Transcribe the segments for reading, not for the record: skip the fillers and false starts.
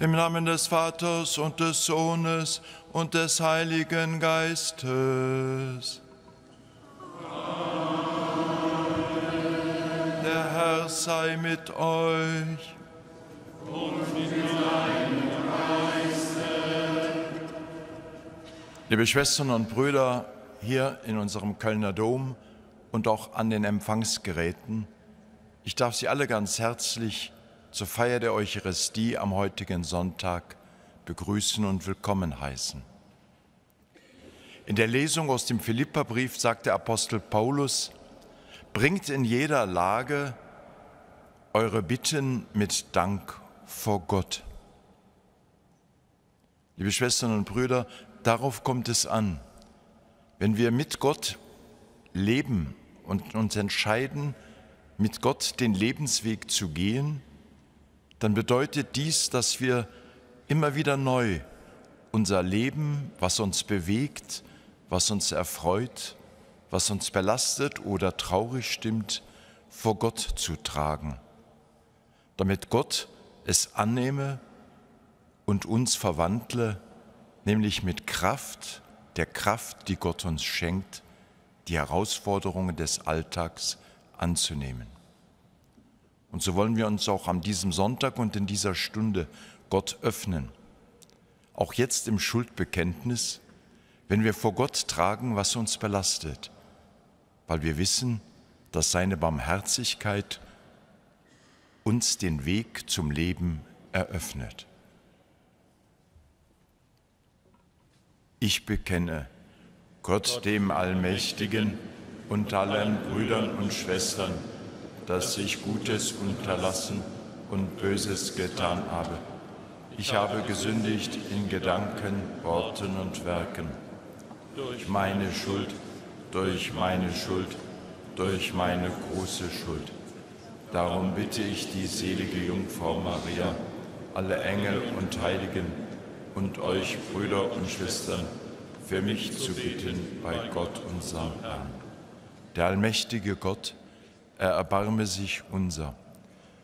Im Namen des Vaters und des Sohnes und des Heiligen Geistes. Amen. Der Herr sei mit euch. Und mit deinem Geiste. Liebe Schwestern und Brüder, hier in unserem Kölner Dom und auch an den Empfangsgeräten, ich darf Sie alle ganz herzlich zur Feier der Eucharistie am heutigen Sonntag begrüßen und willkommen heißen. In der Lesung aus dem Philipperbrief sagt der Apostel Paulus: Bringt in jeder Lage eure Bitten mit Dank vor Gott. Liebe Schwestern und Brüder, darauf kommt es an. Wenn wir mit Gott leben und uns entscheiden, mit Gott den Lebensweg zu gehen, dann bedeutet dies, dass wir immer wieder neu unser Leben, was uns bewegt, was uns erfreut, was uns belastet oder traurig stimmt, vor Gott zu tragen, damit Gott es annehme und uns verwandle, nämlich mit Kraft, der Kraft, die Gott uns schenkt, die Herausforderungen des Alltags anzunehmen. Und so wollen wir uns auch an diesem Sonntag und in dieser Stunde Gott öffnen. Auch jetzt im Schuldbekenntnis, wenn wir vor Gott tragen, was uns belastet, weil wir wissen, dass seine Barmherzigkeit uns den Weg zum Leben eröffnet. Ich bekenne Gott, dem Allmächtigen, und allen Brüdern und Schwestern, dass ich Gutes unterlassen und Böses getan habe. Ich habe gesündigt in Gedanken, Worten und Werken. Durch meine Schuld, durch meine Schuld, durch meine große Schuld. Darum bitte ich die selige Jungfrau Maria, alle Engel und Heiligen und euch, Brüder und Schwestern, für mich zu beten bei Gott unserem Herrn. Der allmächtige Gott, er erbarme sich unser.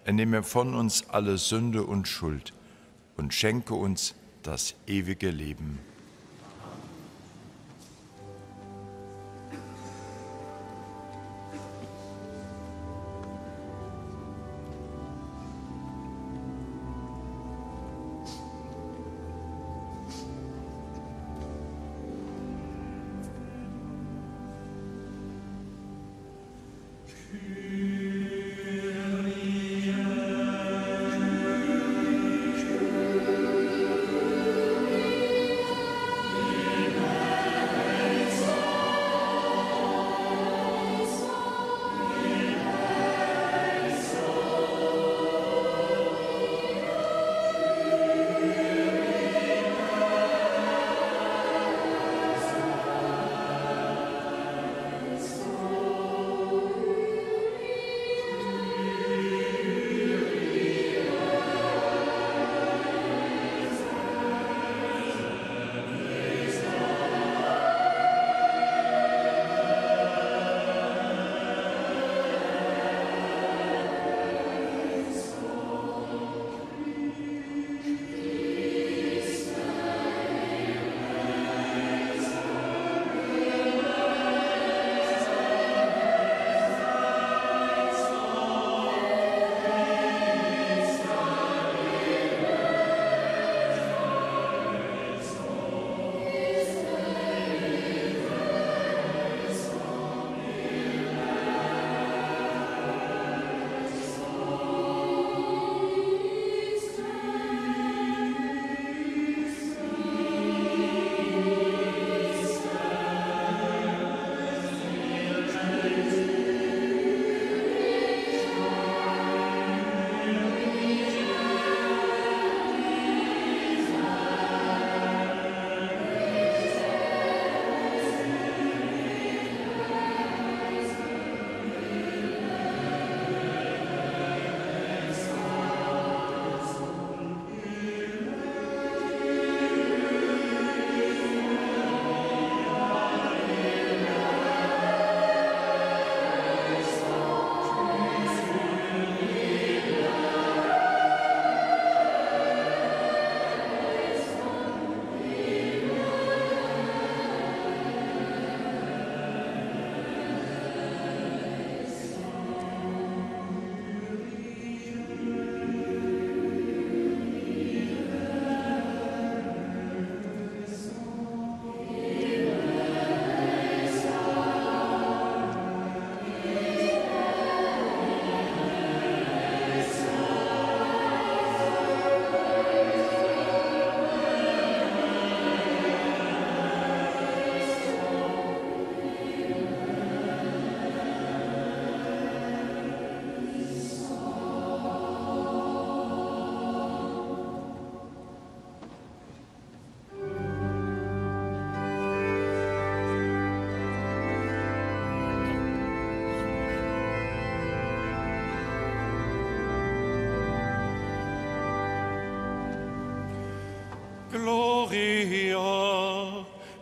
Er nehme von uns alle Sünde und Schuld und schenke uns das ewige Leben.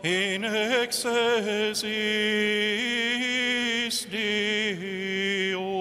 in excelsis Deo.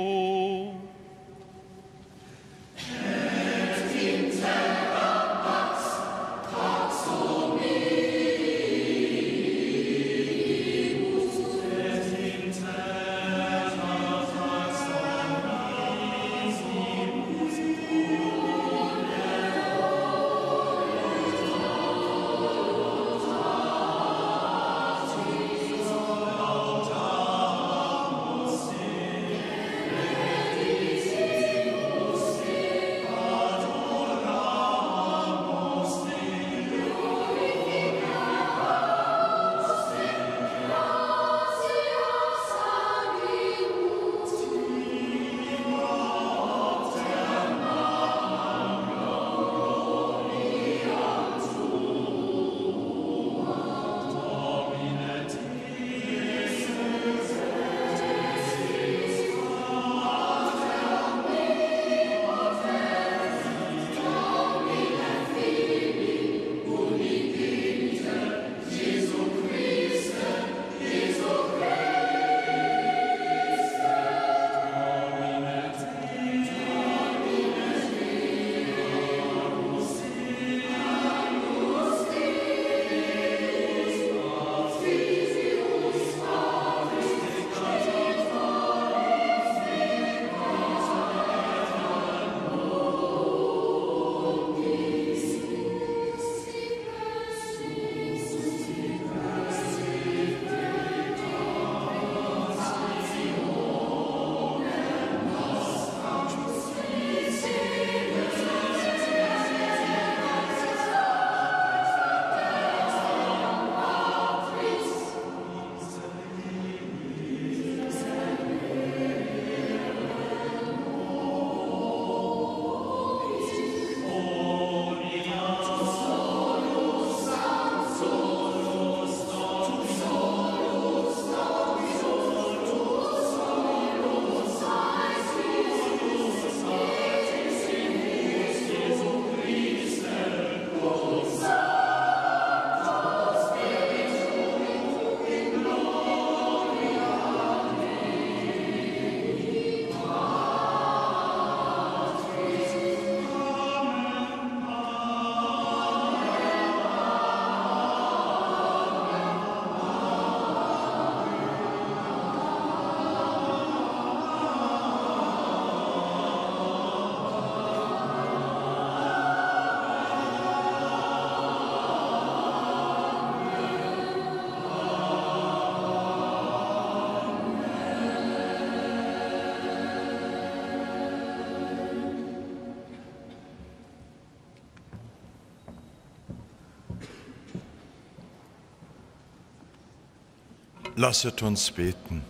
Lasset uns beten.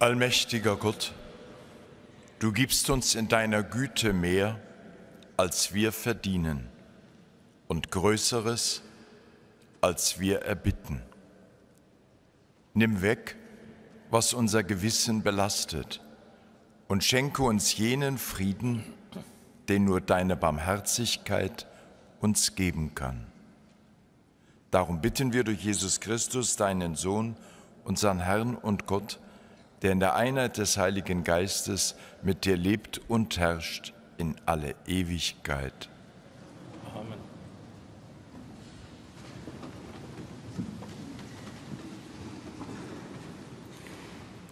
Allmächtiger Gott, du gibst uns in deiner Güte mehr, als wir verdienen, und Größeres, als wir erbitten. Nimm weg, was unser Gewissen belastet, und schenke uns jenen Frieden, den nur deine Barmherzigkeit uns geben kann. Darum bitten wir durch Jesus Christus, deinen Sohn, unseren Herrn und Gott, der in der Einheit des Heiligen Geistes mit dir lebt und herrscht in alle Ewigkeit. Amen.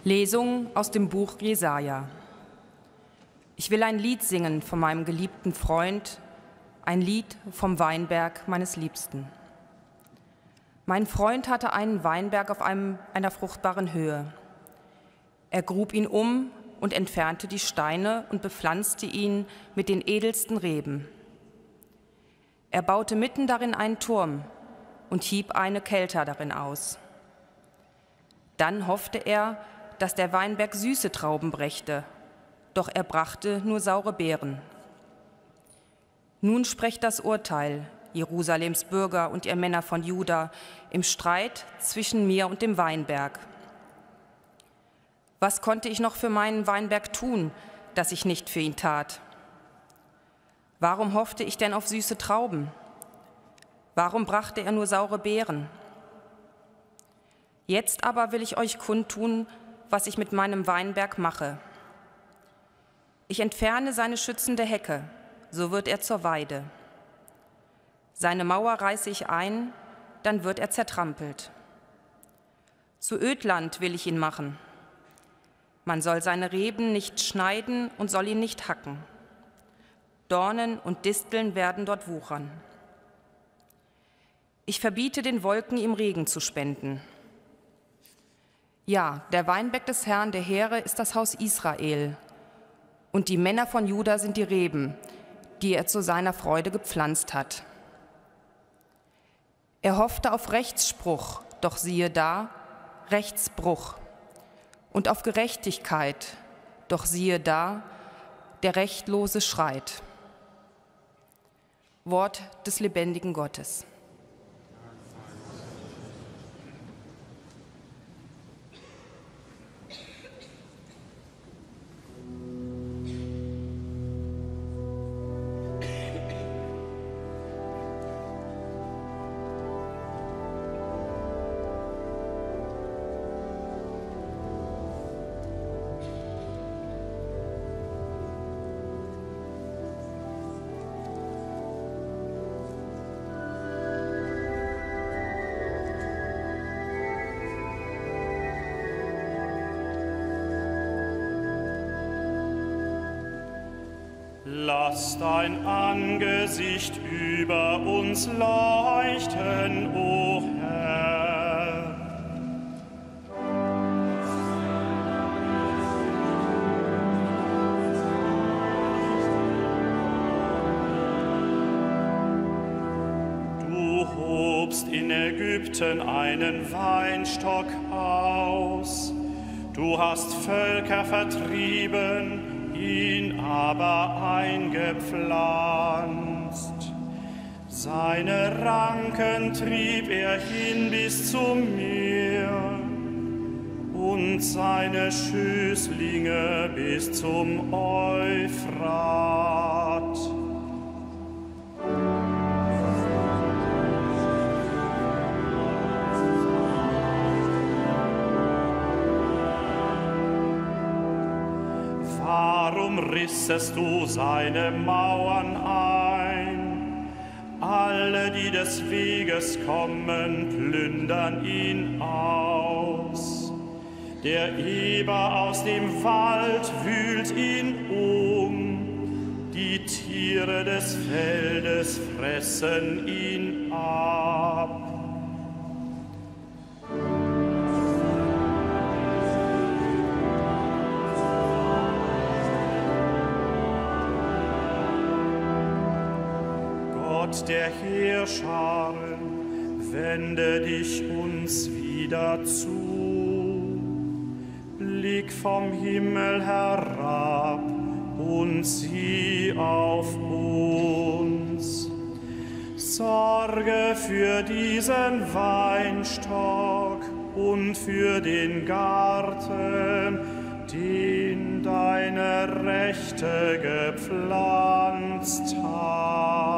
Lesung aus dem Buch Jesaja. Ich will ein Lied singen von meinem geliebten Freund, ein Lied vom Weinberg meines Liebsten. Mein Freund hatte einen Weinberg auf einer fruchtbaren Höhe. Er grub ihn um und entfernte die Steine und bepflanzte ihn mit den edelsten Reben. Er baute mitten darin einen Turm und hieb eine Kelter darin aus. Dann hoffte er, dass der Weinberg süße Trauben brächte, doch er brachte nur saure Beeren. Nun sprecht das Urteil, Jerusalems Bürger und ihr Männer von Juda, im Streit zwischen mir und dem Weinberg. Was konnte ich noch für meinen Weinberg tun, dass ich nicht für ihn tat? Warum hoffte ich denn auf süße Trauben? Warum brachte er nur saure Beeren? Jetzt aber will ich euch kundtun, was ich mit meinem Weinberg mache. Ich entferne seine schützende Hecke, so wird er zur Weide. Seine Mauer reiße ich ein, dann wird er zertrampelt. Zu Ödland will ich ihn machen. Man soll seine Reben nicht schneiden und soll ihn nicht hacken. Dornen und Disteln werden dort wuchern. Ich verbiete den Wolken, ihm Regen zu spenden. Ja, der Weinberg des Herrn der Heere ist das Haus Israel, und die Männer von Juda sind die Reben, die er zu seiner Freude gepflanzt hat. Er hoffte auf Rechtsspruch, doch siehe da, Rechtsbruch, und auf Gerechtigkeit, doch siehe da, der Rechtlose schreit. Wort des lebendigen Gottes. Lass dein Angesicht über uns leuchten, o Herr. Du hobst in Ägypten einen Weinstock aus, du hast Völker vertrieben, ihn aber eingepflanzt. Seine Ranken trieb er hin bis zu mir und seine Schößlinge bis zum Euphrat. Rissest du seine Mauern ein? Alle, die des Weges kommen, plündern ihn aus. Der Eber aus dem Wald wühlt ihn um, die Tiere des Feldes fressen ihn ab. Der Heerscharen, wende dich uns wieder zu. Blick vom Himmel herab und sieh auf uns. Sorge für diesen Weinstock und für den Garten, den deine Rechte gepflanzt hat.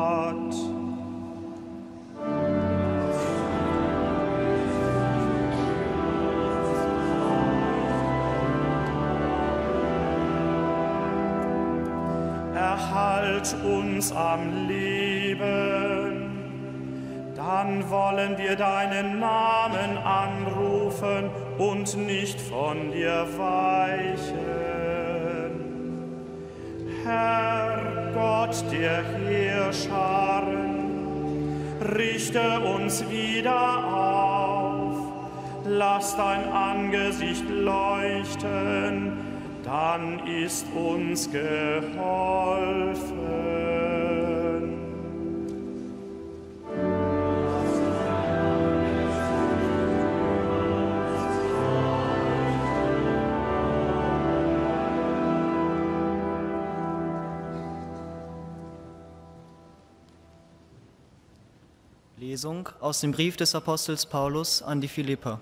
Erhalt uns am Leben, dann wollen wir deinen Namen anrufen und nicht von dir weichen. Herr Gott der Heerscharen, richte uns wieder auf, lass dein Angesicht leuchten, dann ist uns geholfen. Lesung aus dem Brief des Apostels Paulus an die Philipper.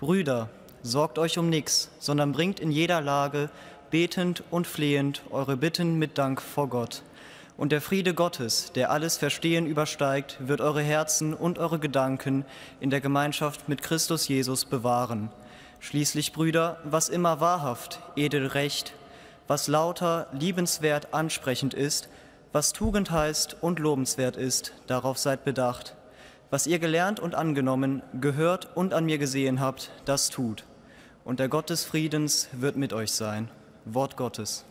Brüder, sorgt euch um nichts, sondern bringt in jeder Lage, betend und flehend, eure Bitten mit Dank vor Gott. Und der Friede Gottes, der alles Verstehen übersteigt, wird eure Herzen und eure Gedanken in der Gemeinschaft mit Christus Jesus bewahren. Schließlich, Brüder, was immer wahrhaft, edel, recht, was lauter, liebenswert, ansprechend ist, was Tugend heißt und lobenswert ist, darauf seid bedacht. Was ihr gelernt und angenommen, gehört und an mir gesehen habt, das tut. Und der Gott des Friedens wird mit euch sein. Wort Gottes.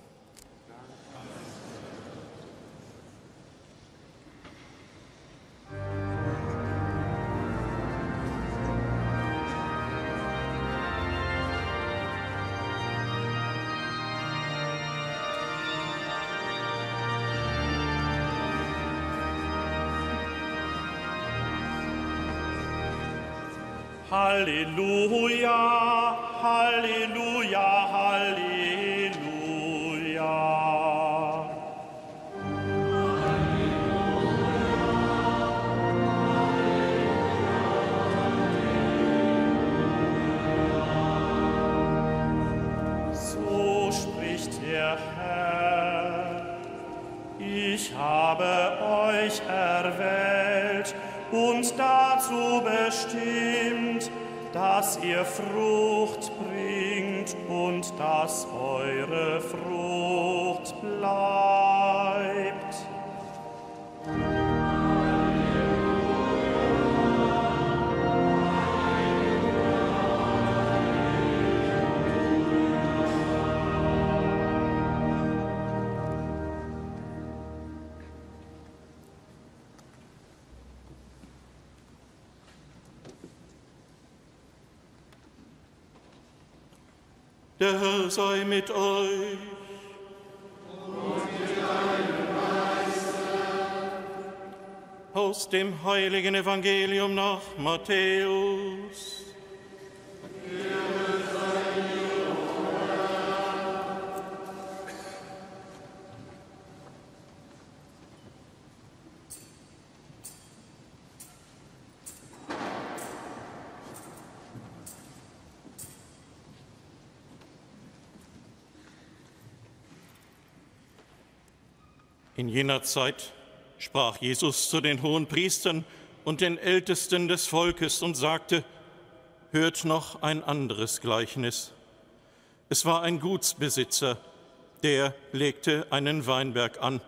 Halleluja, Halleluja, Halleluja. Halleluja, Halleluja. So spricht der Herr, ich habe euch erwählt und dazu bestimmt, dass ihr Frucht bringt und dass eure Frucht bleibt. Der Herr sei mit euch. Und mit deinem Geiste. Aus dem Heiligen Evangelium nach Matthäus. In jener Zeit sprach Jesus zu den Hohenpriestern und den Ältesten des Volkes und sagte, hört noch ein anderes Gleichnis. Es war ein Gutsbesitzer, der legte einen Weinberg an,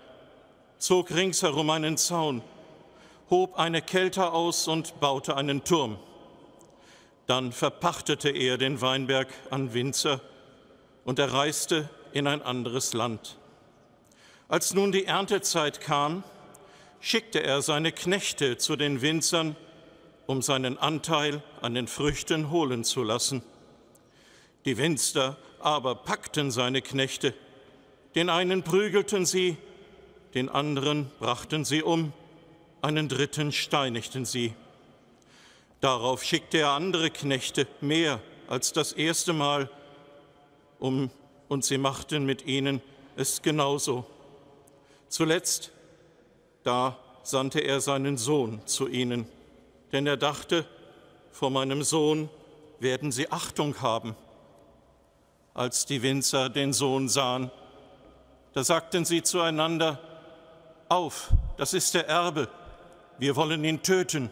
zog ringsherum einen Zaun, hob eine Kelter aus und baute einen Turm. Dann verpachtete er den Weinberg an Winzer und er reiste in ein anderes Land. Als nun die Erntezeit kam, schickte er seine Knechte zu den Winzern, um seinen Anteil an den Früchten holen zu lassen. Die Winzer aber packten seine Knechte. Den einen prügelten sie, den anderen brachten sie um, einen dritten steinigten sie. Darauf schickte er andere Knechte, mehr als das erste Mal, und sie machten mit ihnen es genauso. Zuletzt, da sandte er seinen Sohn zu ihnen, denn er dachte, vor meinem Sohn werden sie Achtung haben. Als die Winzer den Sohn sahen, da sagten sie zueinander, auf, das ist der Erbe, wir wollen ihn töten,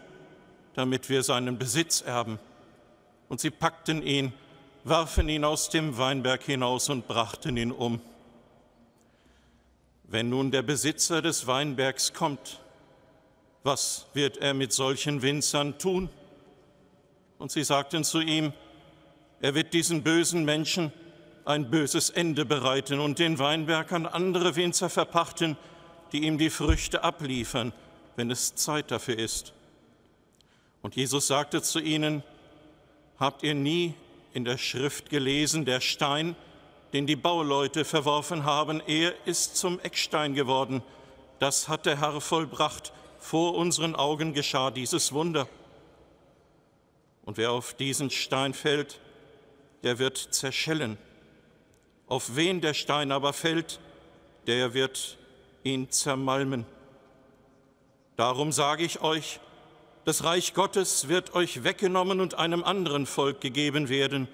damit wir seinen Besitz erben. Und sie packten ihn, warfen ihn aus dem Weinberg hinaus und brachten ihn um. Wenn nun der Besitzer des Weinbergs kommt, was wird er mit solchen Winzern tun? Und sie sagten zu ihm, er wird diesen bösen Menschen ein böses Ende bereiten und den Weinberg an andere Winzer verpachten, die ihm die Früchte abliefern, wenn es Zeit dafür ist. Und Jesus sagte zu ihnen, habt ihr nie in der Schrift gelesen, der Stein, den die Bauleute verworfen haben, er ist zum Eckstein geworden. Das hat der Herr vollbracht. Vor unseren Augen geschah dieses Wunder. Und wer auf diesen Stein fällt, der wird zerschellen. Auf wen der Stein aber fällt, der wird ihn zermalmen. Darum sage ich euch, das Reich Gottes wird euch weggenommen und einem anderen Volk gegeben werden,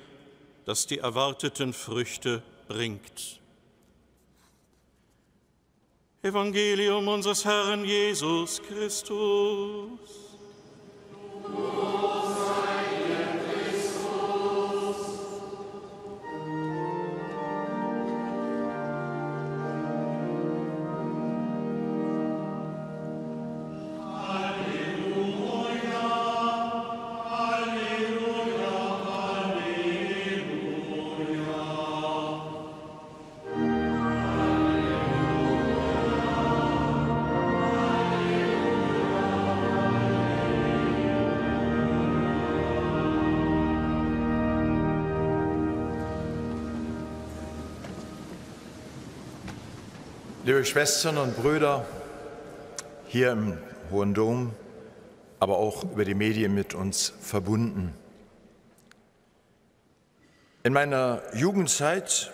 das die erwarteten Früchte bringt. Evangelium unseres Herrn Jesus Christus. Liebe Schwestern und Brüder, hier im Hohen Dom, aber auch über die Medien mit uns verbunden. In meiner Jugendzeit,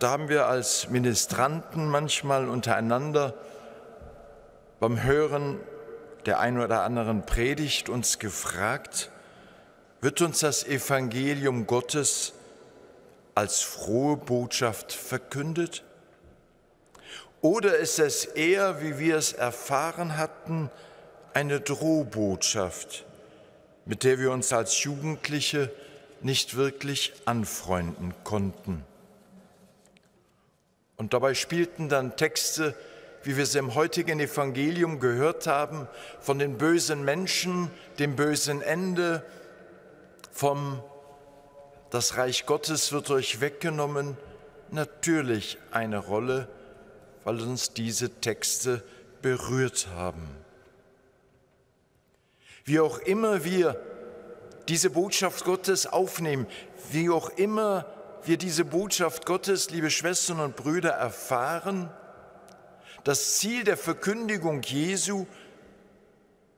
da haben wir als Ministranten manchmal untereinander beim Hören der einen oder anderen Predigt uns gefragt, wird uns das Evangelium Gottes als frohe Botschaft verkündet? Oder ist es eher, wie wir es erfahren hatten, eine Drohbotschaft, mit der wir uns als Jugendliche nicht wirklich anfreunden konnten? Und dabei spielten dann Texte, wie wir sie im heutigen Evangelium gehört haben, von den bösen Menschen, dem bösen Ende, vom Das Reich Gottes wird euch weggenommen, natürlich eine Rolle, weil uns diese Texte berührt haben. Wie auch immer wir diese Botschaft Gottes aufnehmen, wie auch immer wir diese Botschaft Gottes, liebe Schwestern und Brüder, erfahren, das Ziel der Verkündigung Jesu,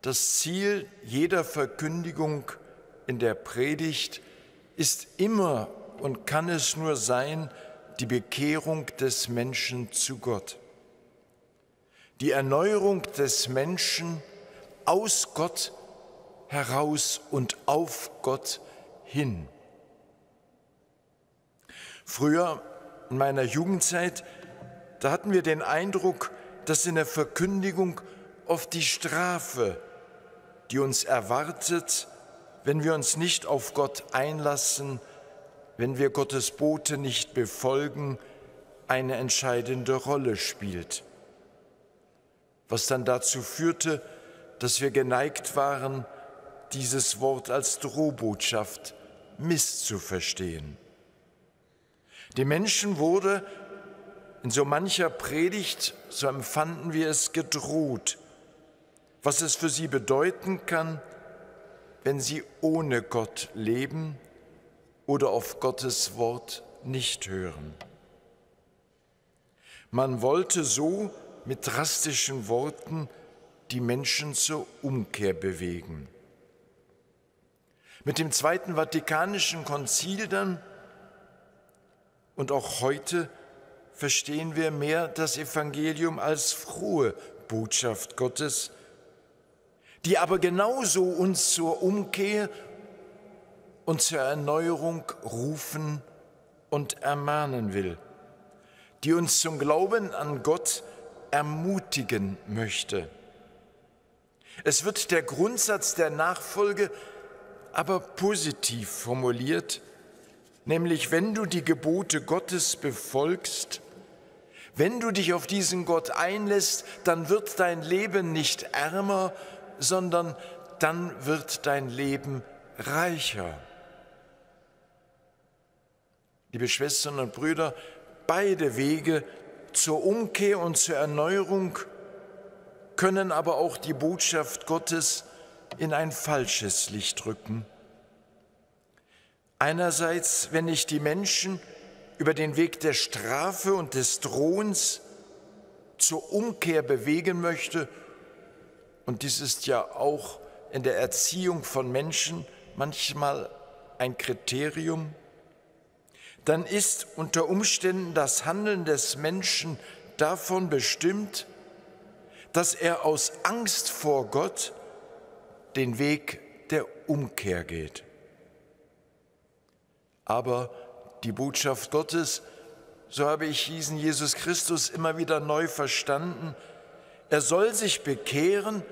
das Ziel jeder Verkündigung in der Predigt ist immer und kann es nur sein, die Bekehrung des Menschen zu Gott, die Erneuerung des Menschen aus Gott heraus und auf Gott hin. Früher, in meiner Jugendzeit, da hatten wir den Eindruck, dass in der Verkündigung oft die Strafe, die uns erwartet, wenn wir uns nicht auf Gott einlassen, wenn wir Gottes Bote nicht befolgen, eine entscheidende Rolle spielt. Was dann dazu führte, dass wir geneigt waren, dieses Wort als Drohbotschaft misszuverstehen. Dem Menschen wurde in so mancher Predigt, so empfanden wir es, gedroht, was es für sie bedeuten kann, wenn sie ohne Gott leben oder auf Gottes Wort nicht hören. Man wollte so mit drastischen Worten die Menschen zur Umkehr bewegen. Mit dem Zweiten Vatikanischen Konzil dann und auch heute verstehen wir mehr das Evangelium als frohe Botschaft Gottes, die aber genauso uns zur Umkehr und zur Erneuerung rufen und ermahnen will, die uns zum Glauben an Gott ermutigen möchte. Es wird der Grundsatz der Nachfolge aber positiv formuliert, nämlich wenn du die Gebote Gottes befolgst, wenn du dich auf diesen Gott einlässt, dann wird dein Leben nicht ärmer, sondern dann wird dein Leben reicher. Liebe Schwestern und Brüder, beide Wege zur Umkehr und zur Erneuerung können aber auch die Botschaft Gottes in ein falsches Licht rücken. Einerseits, wenn ich die Menschen über den Weg der Strafe und des Drohens zur Umkehr bewegen möchte, und dies ist ja auch in der Erziehung von Menschen manchmal ein Kriterium, dann ist unter Umständen das Handeln des Menschen davon bestimmt, dass er aus Angst vor Gott den Weg der Umkehr geht. Aber die Botschaft Gottes so habe ich diesen Jesus Christus immer wieder neu verstanden, er soll sich bekehren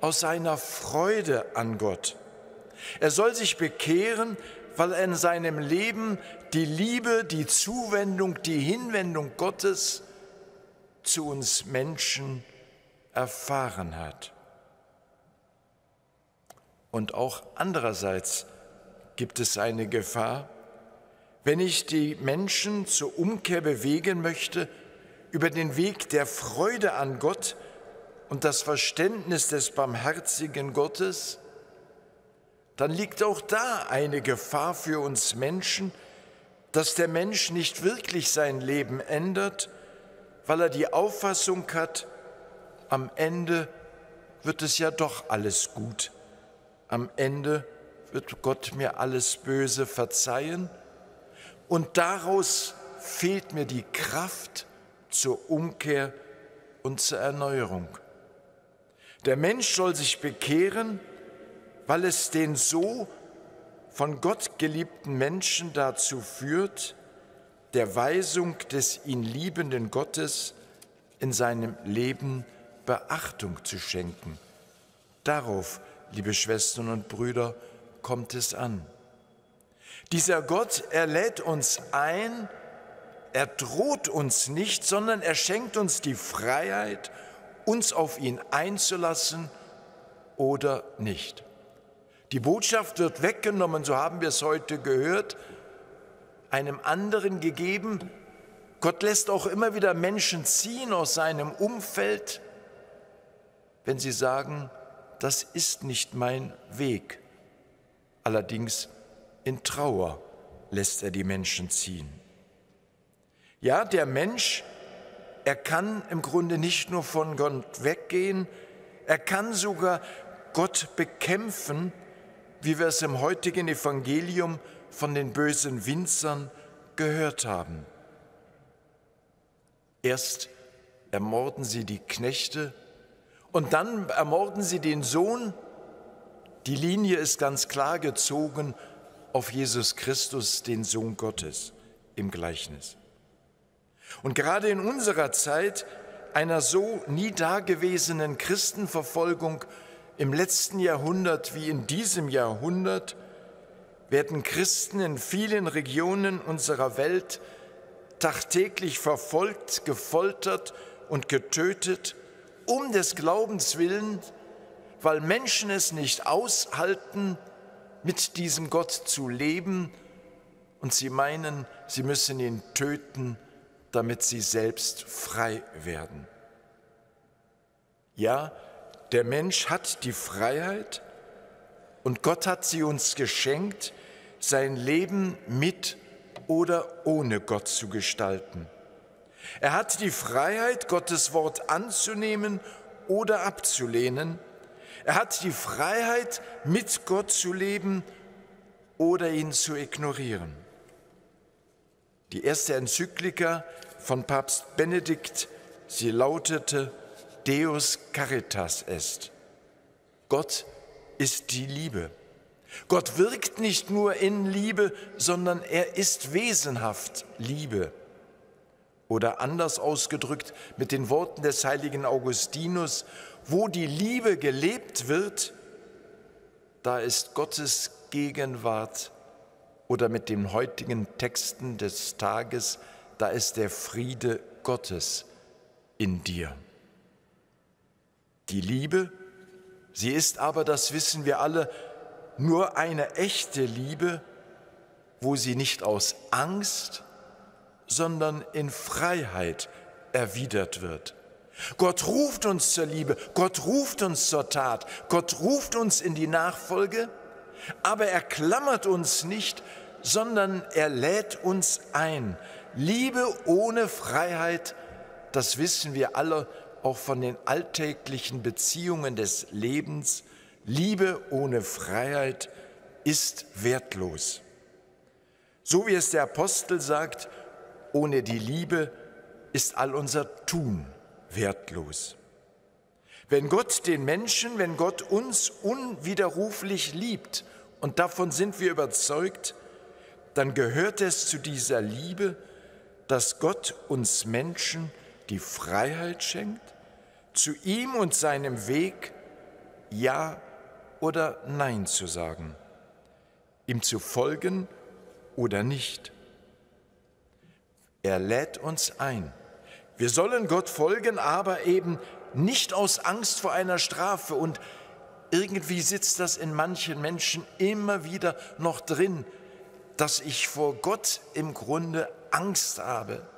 aus seiner Freude an Gott. Er soll sich bekehren, weil er in seinem Leben die Liebe, die Zuwendung, die Hinwendung Gottes zu uns Menschen erfahren hat. Und auch andererseits gibt es eine Gefahr, wenn ich die Menschen zur Umkehr bewegen möchte, über den Weg der Freude an Gott und das Verständnis des barmherzigen Gottes, dann liegt auch da eine Gefahr für uns Menschen, dass der Mensch nicht wirklich sein Leben ändert, weil er die Auffassung hat, am Ende wird es ja doch alles gut. Am Ende wird Gott mir alles Böse verzeihen und daraus fehlt mir die Kraft zur Umkehr und zur Erneuerung. Der Mensch soll sich bekehren, weil es den so von Gott geliebten Menschen dazu führt, der Weisung des ihn liebenden Gottes in seinem Leben Beachtung zu schenken. Darauf, liebe Schwestern und Brüder, kommt es an. Dieser Gott, er lädt uns ein, er droht uns nicht, sondern er schenkt uns die Freiheit, uns auf ihn einzulassen oder nicht. Die Botschaft wird weggenommen, so haben wir es heute gehört, einem anderen gegeben. Gott lässt auch immer wieder Menschen ziehen aus seinem Umfeld, wenn sie sagen, das ist nicht mein Weg. Allerdings in Trauer lässt er die Menschen ziehen. Ja, der Mensch, er kann im Grunde nicht nur von Gott weggehen, er kann sogar Gott bekämpfen, wie wir es im heutigen Evangelium von den bösen Winzern gehört haben. Erst ermorden sie die Knechte und dann ermorden sie den Sohn. Die Linie ist ganz klar gezogen auf Jesus Christus, den Sohn Gottes, im Gleichnis. Und gerade in unserer Zeit einer so nie dagewesenen Christenverfolgung im letzten Jahrhundert wie in diesem Jahrhundert werden Christen in vielen Regionen unserer Welt tagtäglich verfolgt, gefoltert und getötet, um des Glaubens willen, weil Menschen es nicht aushalten, mit diesem Gott zu leben und sie meinen, sie müssen ihn töten, damit sie selbst frei werden. Ja, der Mensch hat die Freiheit und Gott hat sie uns geschenkt, sein Leben mit oder ohne Gott zu gestalten. Er hat die Freiheit, Gottes Wort anzunehmen oder abzulehnen. Er hat die Freiheit, mit Gott zu leben oder ihn zu ignorieren. Die erste Enzyklika von Papst Benedikt, sie lautete Deus Caritas est. Gott ist die Liebe. Gott wirkt nicht nur in Liebe, sondern er ist wesenhaft Liebe. Oder anders ausgedrückt mit den Worten des heiligen Augustinus, wo die Liebe gelebt wird, da ist Gottes Gegenwart. Oder mit den heutigen Texten des Tages, da ist der Friede Gottes in dir. Die Liebe, sie ist aber, das wissen wir alle, nur eine echte Liebe, wo sie nicht aus Angst, sondern in Freiheit erwidert wird. Gott ruft uns zur Liebe, Gott ruft uns zur Tat, Gott ruft uns in die Nachfolge, aber er klammert uns nicht, sondern er lädt uns ein. Liebe ohne Freiheit, das wissen wir alle, auch von den alltäglichen Beziehungen des Lebens, Liebe ohne Freiheit ist wertlos. So wie es der Apostel sagt, ohne die Liebe ist all unser Tun wertlos. Wenn Gott den Menschen, wenn Gott uns unwiderruflich liebt, und davon sind wir überzeugt, dann gehört es zu dieser Liebe, dass Gott uns Menschen die Freiheit schenkt, zu ihm und seinem Weg Ja oder Nein zu sagen, ihm zu folgen oder nicht. Er lädt uns ein. Wir sollen Gott folgen, aber eben nicht aus Angst vor einer Strafe. Und irgendwie sitzt das in manchen Menschen immer wieder noch drin, dass ich vor Gott im Grunde Angst habe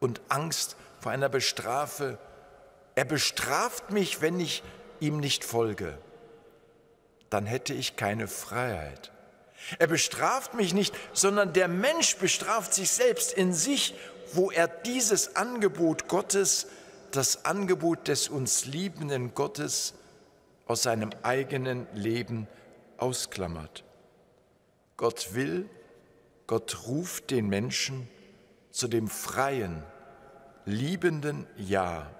und Angst vor einer Bestrafe. Er bestraft mich, wenn ich ihm nicht folge. Dann hätte ich keine Freiheit. Er bestraft mich nicht, sondern der Mensch bestraft sich selbst in sich, wo er dieses Angebot Gottes, das Angebot des uns liebenden Gottes, aus seinem eigenen Leben ausklammert. Gott will, Gott ruft den Menschen zu dem freien, liebenden Ja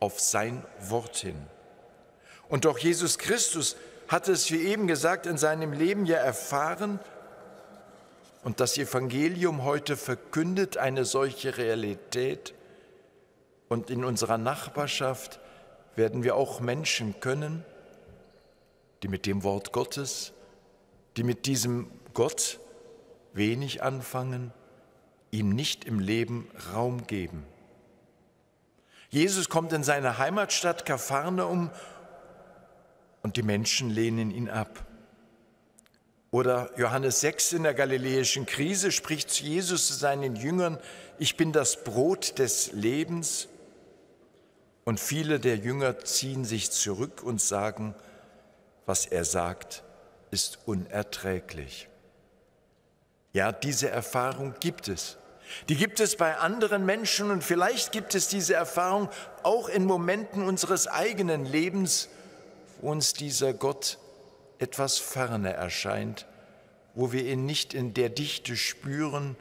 auf sein Wort hin. Und doch Jesus Christus hat es, wie eben gesagt, in seinem Leben ja erfahren und das Evangelium heute verkündet eine solche Realität. Und in unserer Nachbarschaft werden wir auch Menschen können, die mit dem Wort Gottes, die mit diesem Gott wenig anfangen, ihm nicht im Leben Raum geben. Jesus kommt in seine Heimatstadt Kafarnaum und die Menschen lehnen ihn ab. Oder Johannes 6 in der galiläischen Krise spricht Jesus zu seinen Jüngern: Ich bin das Brot des Lebens. Und viele der Jünger ziehen sich zurück und sagen, was er sagt, ist unerträglich. Ja, diese Erfahrung gibt es. Die gibt es bei anderen Menschen und vielleicht gibt es diese Erfahrung auch in Momenten unseres eigenen Lebens, wo uns dieser Gott etwas ferner erscheint, wo wir ihn nicht in der Dichte spüren,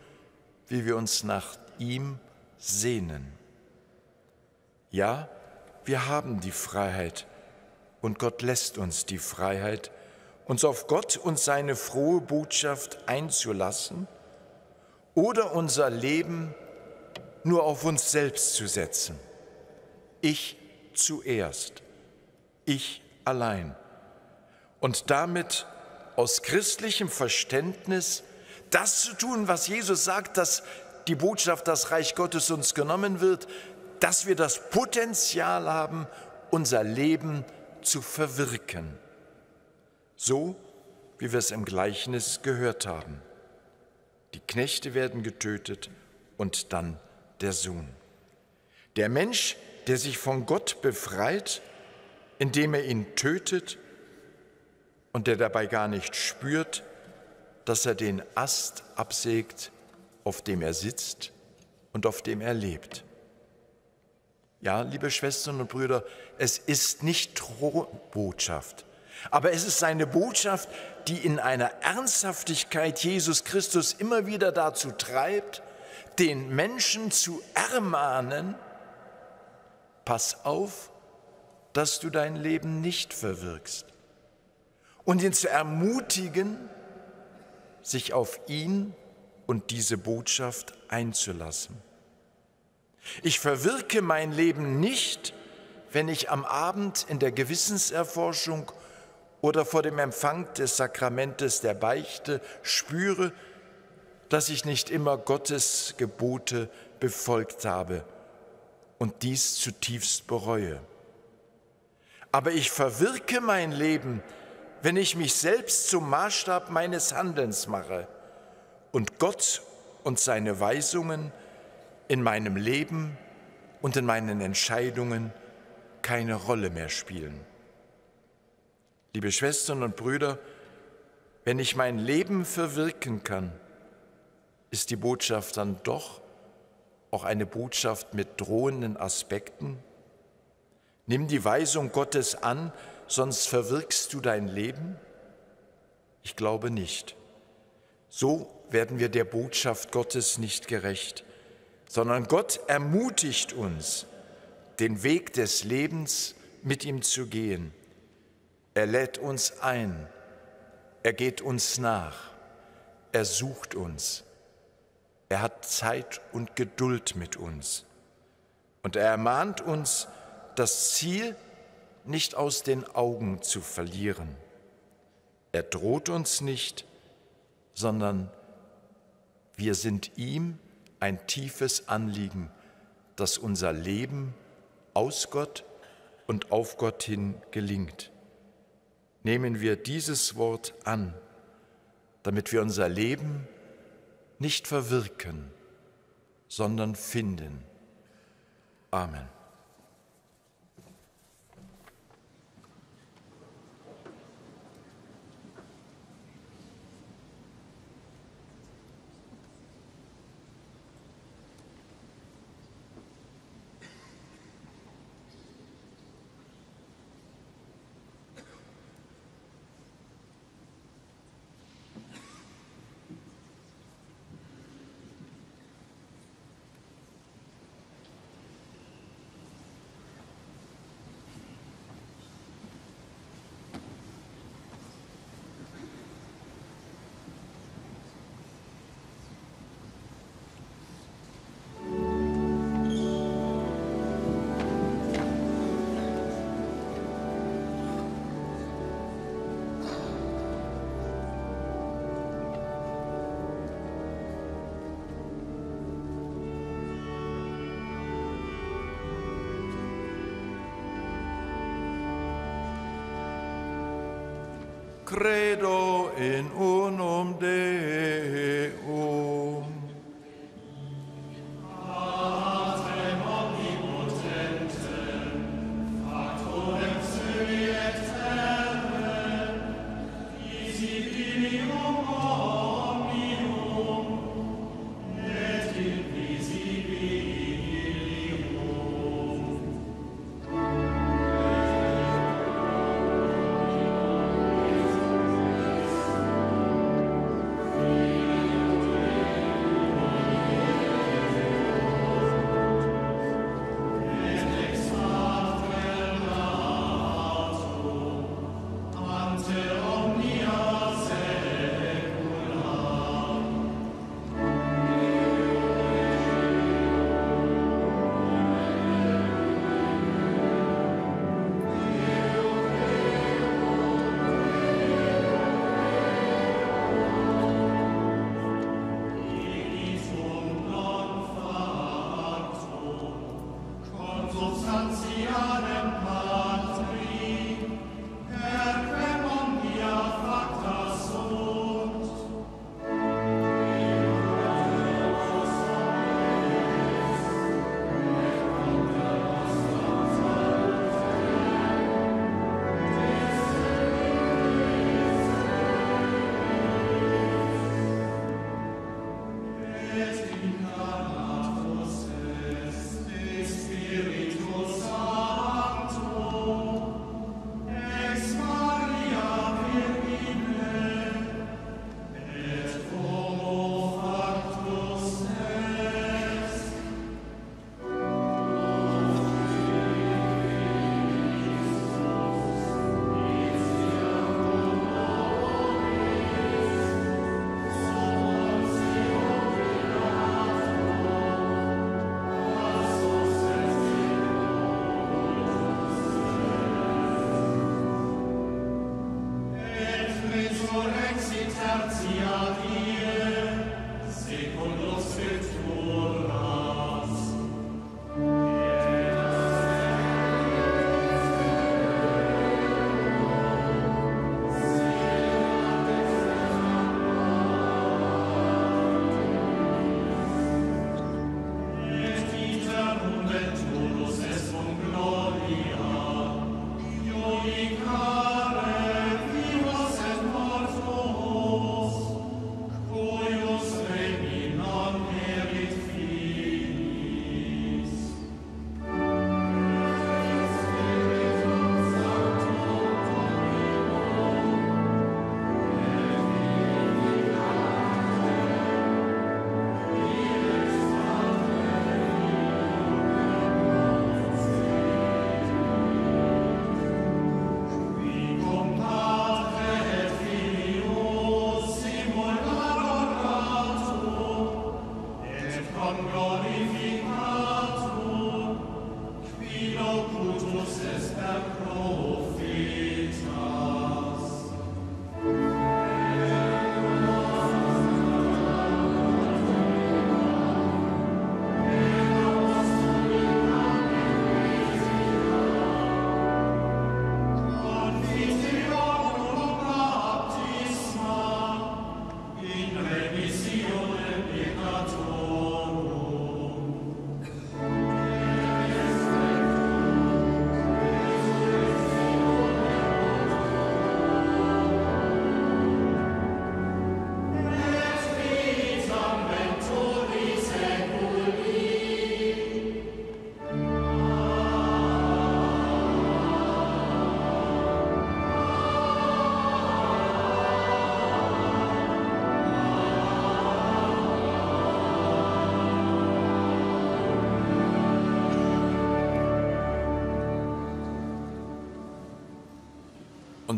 wie wir uns nach ihm sehnen. Ja, wir haben die Freiheit und Gott lässt uns die Freiheit, uns auf Gott und seine frohe Botschaft einzulassen oder unser Leben nur auf uns selbst zu setzen. Ich zuerst, ich allein. Und damit aus christlichem Verständnis das zu tun, was Jesus sagt, dass die Botschaft, das Reich Gottes uns genommen wird, dass wir das Potenzial haben, unser Leben zu verwirken. So, wie wir es im Gleichnis gehört haben. Die Knechte werden getötet und dann der Sohn. Der Mensch, der sich von Gott befreit, indem er ihn tötet und der dabei gar nicht spürt, dass er den Ast absägt, auf dem er sitzt und auf dem er lebt. Ja, liebe Schwestern und Brüder, es ist nicht Drohbotschaft, aber es ist eine Botschaft, die in einer Ernsthaftigkeit Jesus Christus immer wieder dazu treibt, den Menschen zu ermahnen, pass auf, dass du dein Leben nicht verwirkst, und ihn zu ermutigen, sich auf ihn und diese Botschaft einzulassen. Ich verwirke mein Leben nicht, wenn ich am Abend in der Gewissenserforschung oder vor dem Empfang des Sakramentes der Beichte spüre, dass ich nicht immer Gottes Gebote befolgt habe und dies zutiefst bereue. Aber ich verwirke mein Leben, wenn ich mich selbst zum Maßstab meines Handelns mache und Gott und seine Weisungen in meinem Leben und in meinen Entscheidungen keine Rolle mehr spielen. Liebe Schwestern und Brüder, wenn ich mein Leben verwirken kann, ist die Botschaft dann doch auch eine Botschaft mit drohenden Aspekten? Nimm die Weisung Gottes an, sonst verwirkst du dein Leben? Ich glaube nicht. So werden wir der Botschaft Gottes nicht gerecht, sondern Gott ermutigt uns, den Weg des Lebens mit ihm zu gehen. Er lädt uns ein, er geht uns nach, er sucht uns. Er hat Zeit und Geduld mit uns. Und er ermahnt uns, das Ziel nicht aus den Augen zu verlieren. Er droht uns nicht, sondern wir sind ihm ein tiefes Anliegen, dass unser Leben aus Gott und auf Gott hin gelingt. Nehmen wir dieses Wort an, damit wir unser Leben nicht verwirken, sondern finden. Amen. Credo in unum Deum. Patrem omnipotentem, factorem sui et terrem, visibilium omnium, et invisibilium.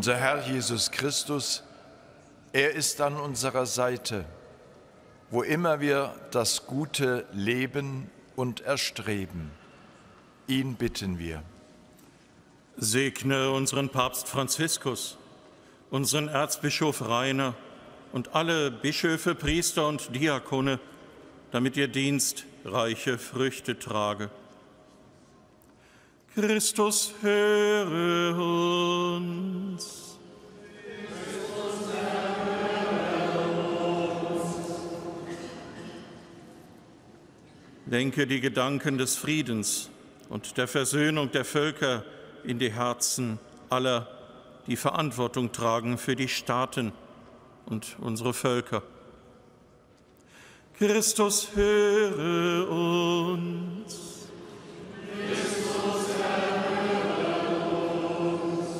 Unser Herr Jesus Christus, er ist an unserer Seite, wo immer wir das Gute leben und erstreben. Ihn bitten wir. Segne unseren Papst Franziskus, unseren Erzbischof Rainer und alle Bischöfe, Priester und Diakone, damit ihr Dienst reiche Früchte trage. Christus, höre uns. Christus, höre uns. Lenke die Gedanken des Friedens und der Versöhnung der Völker in die Herzen aller, die Verantwortung tragen für die Staaten und unsere Völker. Christus, höre uns. Christus, höre uns.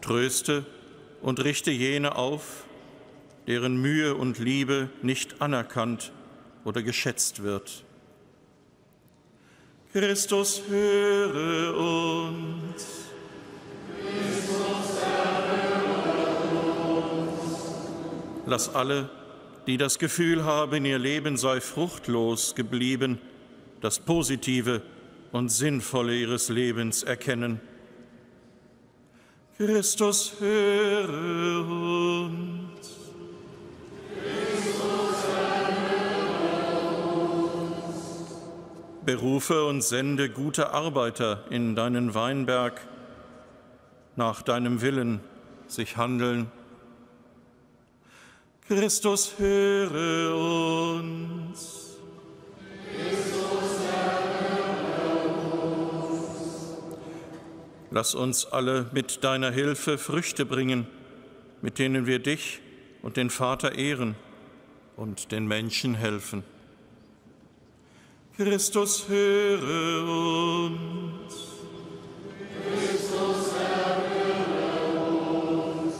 Tröste und richte jene auf, deren Mühe und Liebe nicht anerkannt oder geschätzt wird. Christus, höre uns. Christus, höre uns. Lass alle, die das Gefühl haben, ihr Leben sei fruchtlos geblieben, das Positive und Sinnvolle ihres Lebens erkennen. Christus, höre uns. Berufe und sende gute Arbeiter in deinen Weinberg, nach deinem Willen sich handeln. Christus, höre uns. Christus, höre uns. Lass uns alle mit deiner Hilfe Früchte bringen, mit denen wir dich und den Vater ehren und den Menschen helfen. Christus, höre uns. Christus, höre uns.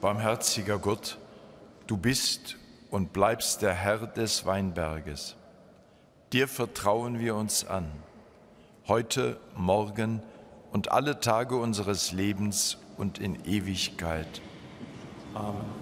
Barmherziger Gott, du bist und bleibst der Herr des Weinberges. Dir vertrauen wir uns an, heute, morgen und alle Tage unseres Lebens und in Ewigkeit. Amen.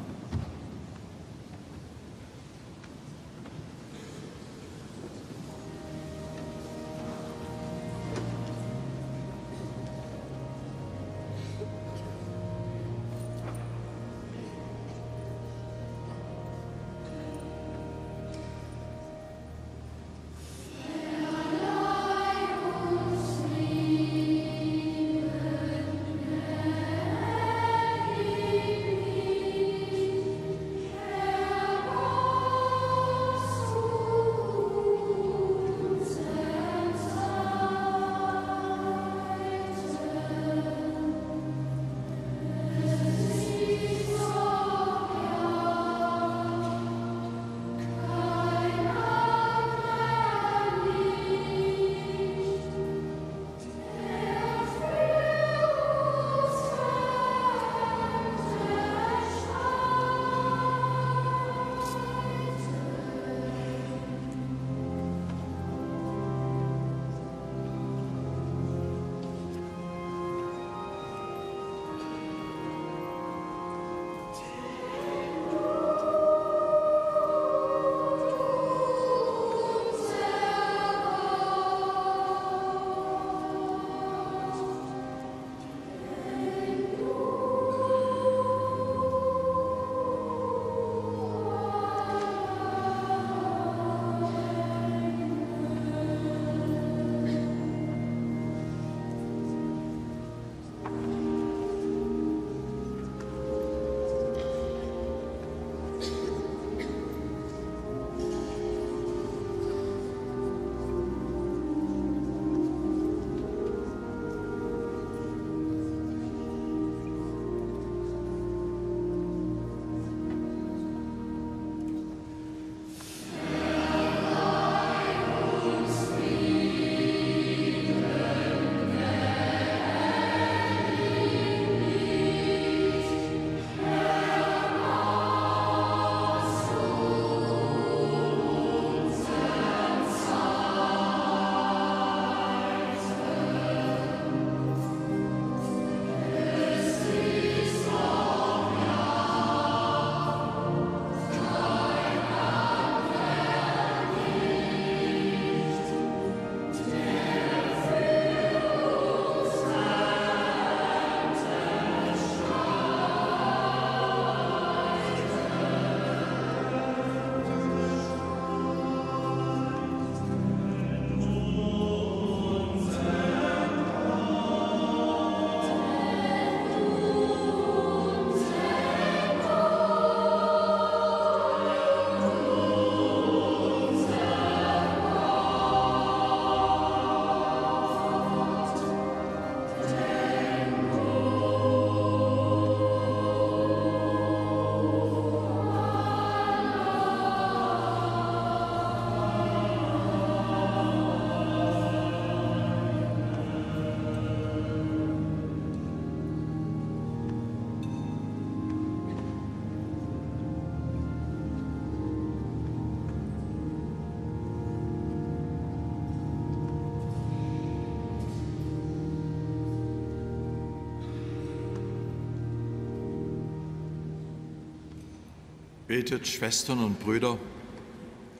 Betet, Schwestern und Brüder,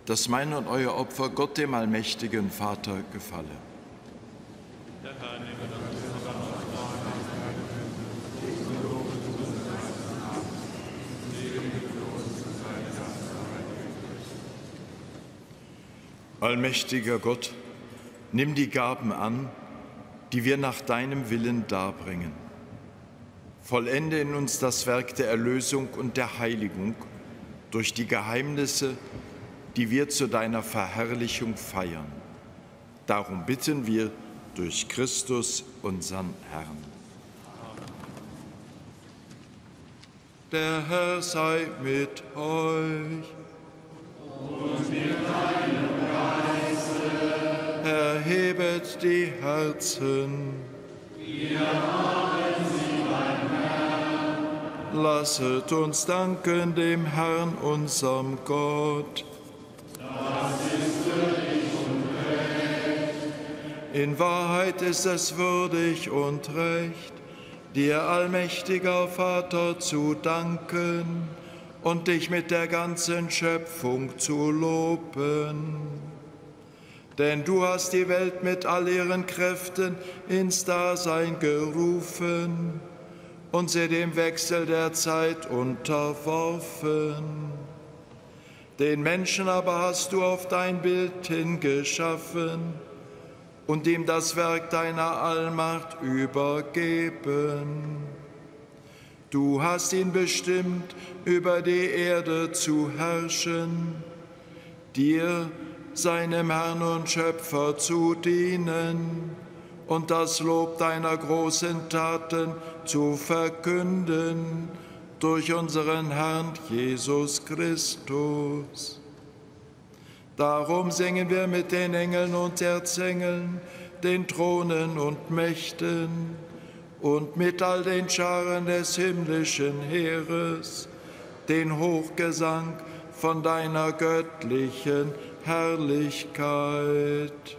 dass mein und euer Opfer Gott, dem allmächtigen Vater, gefalle. Der Herr nehme an unsere Verantwortung. Allmächtiger Gott, nimm die Gaben an, die wir nach deinem Willen darbringen. Vollende in uns das Werk der Erlösung und der Heiligung durch die Geheimnisse, die wir zu deiner Verherrlichung feiern. Darum bitten wir durch Christus, unseren Herrn. Der Herr sei mit euch. Und mit deinem Geiste. Erhebet die Herzen. Wir haben sie beim Herrn. Lasset uns danken dem Herrn, unserem Gott. Das ist würdig und recht. In Wahrheit ist es würdig und recht, dir, allmächtiger Vater, zu danken und dich mit der ganzen Schöpfung zu loben. Denn du hast die Welt mit all ihren Kräften ins Dasein gerufen und sie dem Wechsel der Zeit unterworfen. Den Menschen aber hast du auf dein Bild hingeschaffen und ihm das Werk deiner Allmacht übergeben. Du hast ihn bestimmt, über die Erde zu herrschen, dir, seinem Herrn und Schöpfer, zu dienen und das Lob deiner großen Taten zu verkünden, durch unseren Herrn Jesus Christus. Darum singen wir mit den Engeln und Erzengeln, den Thronen und Mächten und mit all den Scharen des himmlischen Heeres den Hochgesang von deiner göttlichen Herrlichkeit.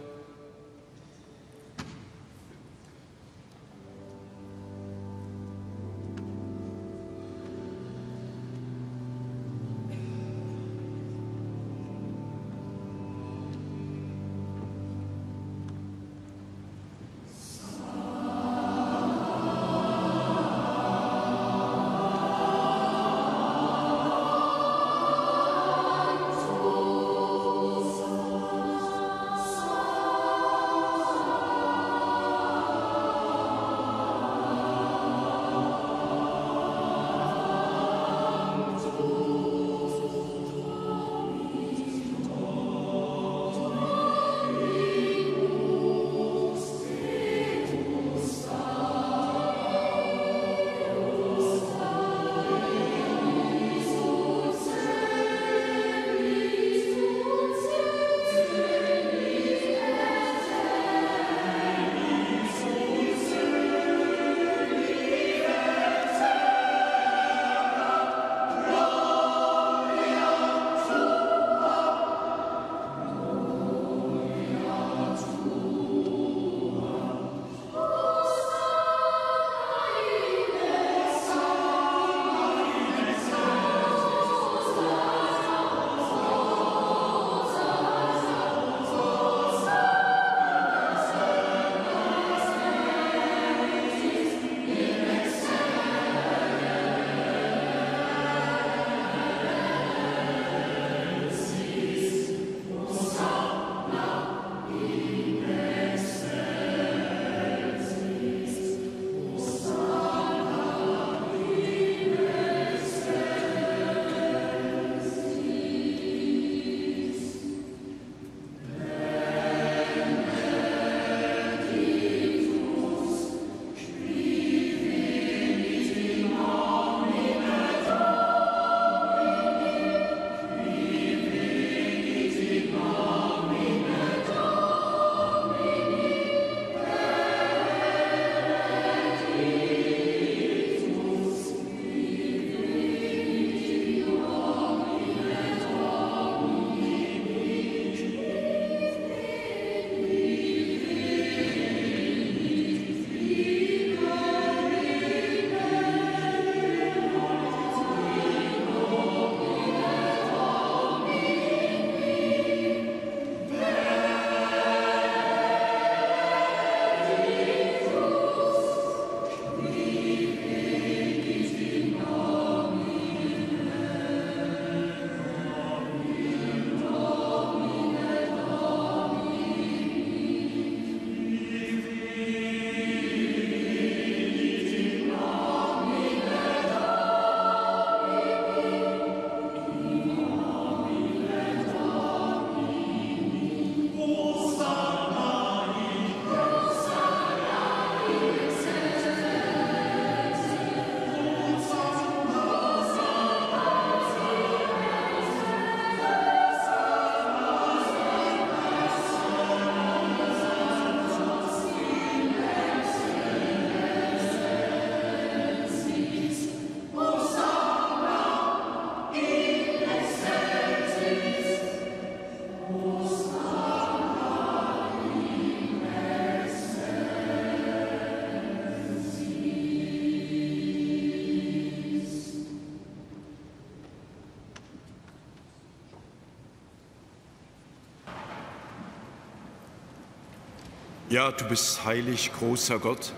Ja, du bist heilig, großer Gott,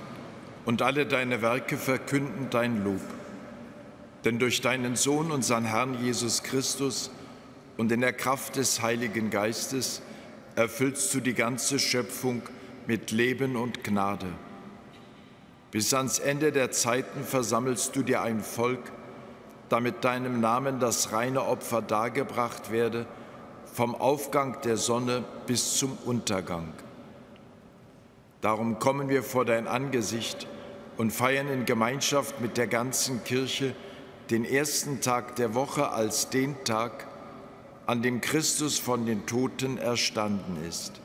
und alle deine Werke verkünden dein Lob. Denn durch deinen Sohn, unseren Herrn Jesus Christus, und in der Kraft des Heiligen Geistes erfüllst du die ganze Schöpfung mit Leben und Gnade. Bis ans Ende der Zeiten versammelst du dir ein Volk, damit deinem Namen das reine Opfer dargebracht werde, vom Aufgang der Sonne bis zum Untergang. Darum kommen wir vor dein Angesicht und feiern in Gemeinschaft mit der ganzen Kirche den ersten Tag der Woche als den Tag, an dem Christus von den Toten erstanden ist.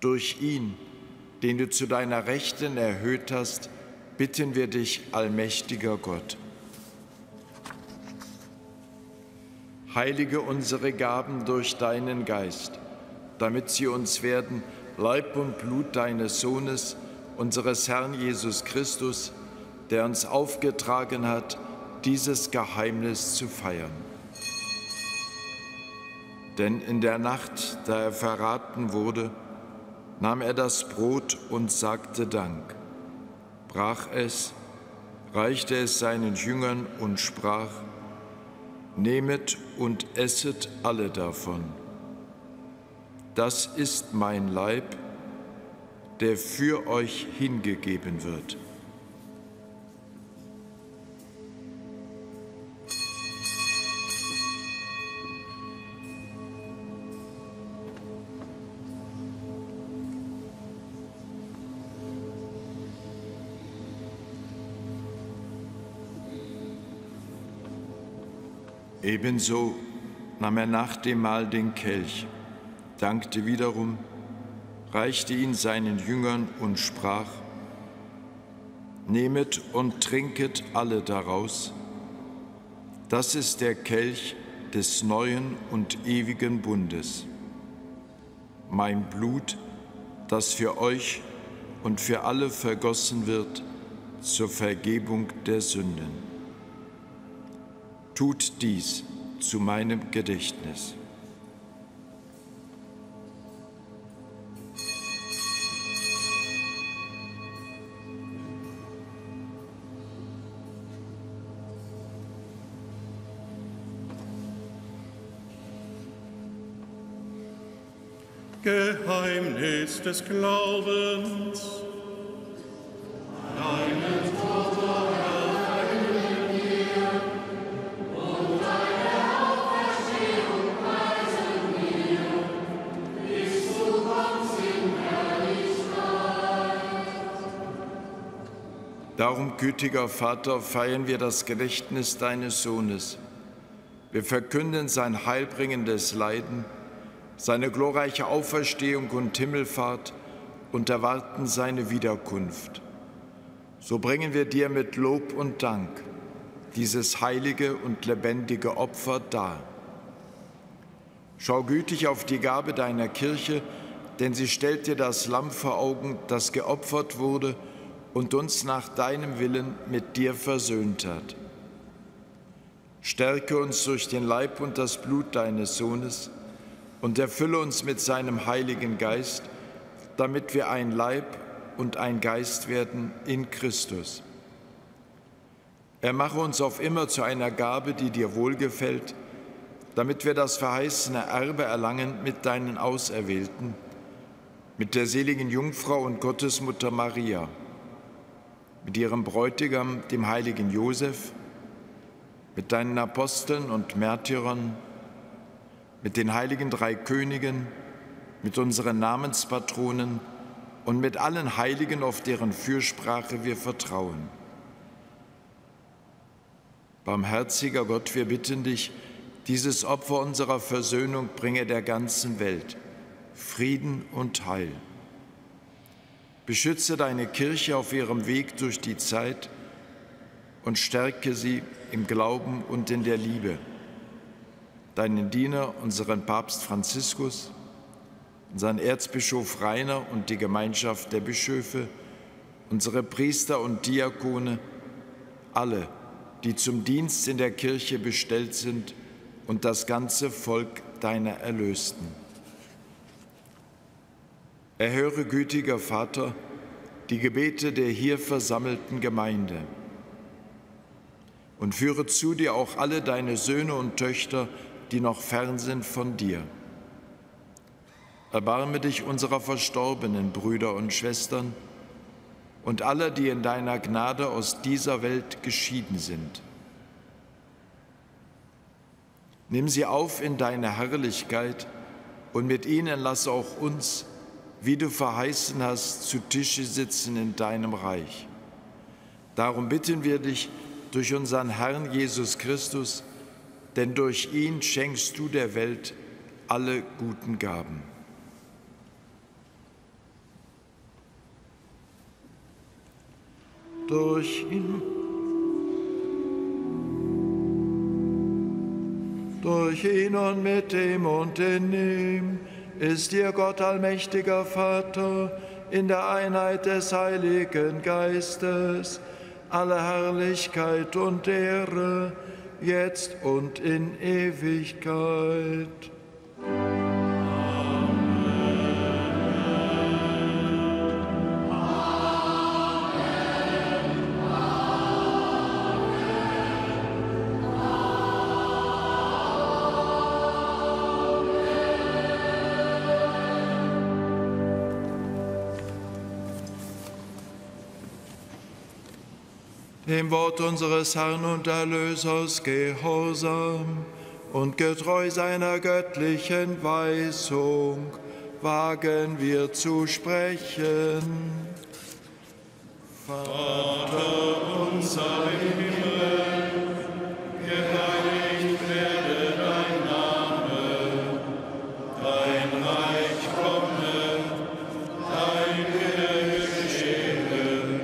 Durch ihn, den du zu deiner Rechten erhöht hast, bitten wir dich, allmächtiger Gott. Heilige unsere Gaben durch deinen Geist, damit sie uns werden, Leib und Blut deines Sohnes, unseres Herrn Jesus Christus, der uns aufgetragen hat, dieses Geheimnis zu feiern. Denn in der Nacht, da er verraten wurde, nahm er das Brot und sagte Dank, brach es, reichte es seinen Jüngern und sprach: Nehmet und esset alle davon. Das ist mein Leib, der für euch hingegeben wird. Ebenso nahm er nach dem Mahl den Kelch, dankte wiederum, reichte ihn seinen Jüngern und sprach: Nehmet und trinket alle daraus, das ist der Kelch des neuen und ewigen Bundes, mein Blut, das für euch und für alle vergossen wird zur Vergebung der Sünden. Tut dies zu meinem Gedächtnis. Geheimnis des Glaubens. Deinen Tod, O Herr, verkünden wir, und deine Auferstehung preisen wir, bis du kommst in Herrlichkeit. Darum, gütiger Vater, feiern wir das Gedächtnis deines Sohnes. Wir verkünden sein heilbringendes Leiden, seine glorreiche Auferstehung und Himmelfahrt und erwarten seine Wiederkunft. So bringen wir dir mit Lob und Dank dieses heilige und lebendige Opfer dar. Schau gütig auf die Gabe deiner Kirche, denn sie stellt dir das Lamm vor Augen, das geopfert wurde und uns nach deinem Willen mit dir versöhnt hat. Stärke uns durch den Leib und das Blut deines Sohnes, und erfülle uns mit seinem Heiligen Geist, damit wir ein Leib und ein Geist werden in Christus. Er mache uns auf immer zu einer Gabe, die dir wohlgefällt, damit wir das verheißene Erbe erlangen mit deinen Auserwählten, mit der seligen Jungfrau und Gottesmutter Maria, mit ihrem Bräutigam, dem heiligen Josef, mit deinen Aposteln und Märtyrern, mit den heiligen drei Königen, mit unseren Namenspatronen und mit allen Heiligen, auf deren Fürsprache wir vertrauen. Barmherziger Gott, wir bitten dich, dieses Opfer unserer Versöhnung bringe der ganzen Welt Frieden und Heil. Beschütze deine Kirche auf ihrem Weg durch die Zeit und stärke sie im Glauben und in der Liebe. Deinen Diener, unseren Papst Franziskus, unseren Erzbischof Rainer und die Gemeinschaft der Bischöfe, unsere Priester und Diakone, alle, die zum Dienst in der Kirche bestellt sind, und das ganze Volk deiner Erlösten. Erhöre, gütiger Vater, die Gebete der hier versammelten Gemeinde und führe zu dir auch alle deine Söhne und Töchter, die noch fern sind von dir. Erbarme dich unserer verstorbenen Brüder und Schwestern und aller, die in deiner Gnade aus dieser Welt geschieden sind. Nimm sie auf in deine Herrlichkeit und mit ihnen lass auch uns, wie du verheißen hast, zu Tische sitzen in deinem Reich. Darum bitten wir dich durch unseren Herrn Jesus Christus, denn durch ihn schenkst du der Welt alle guten Gaben. Durch ihn und mit ihm und in ihm ist dir Gott, allmächtiger Vater, in der Einheit des Heiligen Geistes, alle Herrlichkeit und Ehre, jetzt und in Ewigkeit. Dem Wort unseres Herrn und Erlösers gehorsam und getreu seiner göttlichen Weisung wagen wir zu sprechen. Vater unser im Himmel, geheiligt werde dein Name, dein Reich komme, dein Wille geschehe,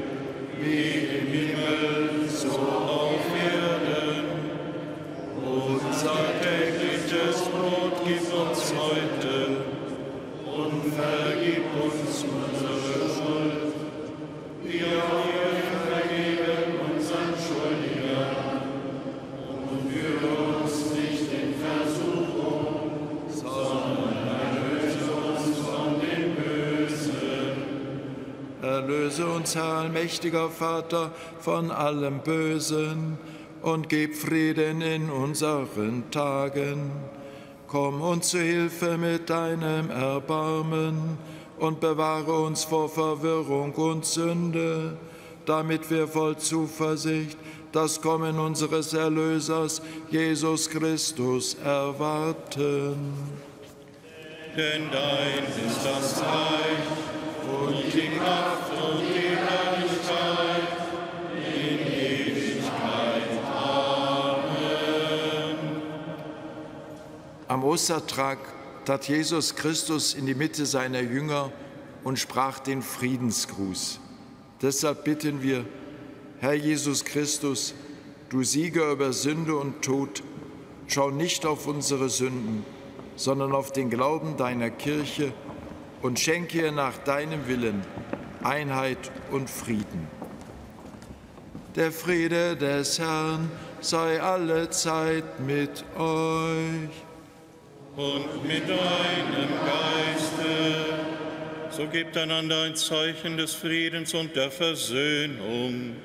wie im Himmel, so auf Erden. Unser tägliches Brot gib uns heute und vergib uns unsere Schuld, wie auch wir vergeben unseren Schuldigern. Und führe uns nicht in Versuchung, sondern erlöse uns von dem Bösen. Erlöse uns, Herr, allmächtiger Vater, von allem Bösen und gib Frieden in unseren Tagen. Komm uns zu Hilfe mit deinem Erbarmen und bewahre uns vor Verwirrung und Sünde, damit wir voll Zuversicht das Kommen unseres Erlösers, Jesus Christus, erwarten. Denn dein ist das Reich und die Kraft und die Herrlichkeit. Am Ostertag trat Jesus Christus in die Mitte seiner Jünger und sprach den Friedensgruß. Deshalb bitten wir, Herr Jesus Christus, du Sieger über Sünde und Tod, schau nicht auf unsere Sünden, sondern auf den Glauben deiner Kirche und schenke ihr nach deinem Willen Einheit und Frieden. Der Friede des Herrn sei allezeit mit euch. Und mit deinem Geiste, so gebt einander ein Zeichen des Friedens und der Versöhnung.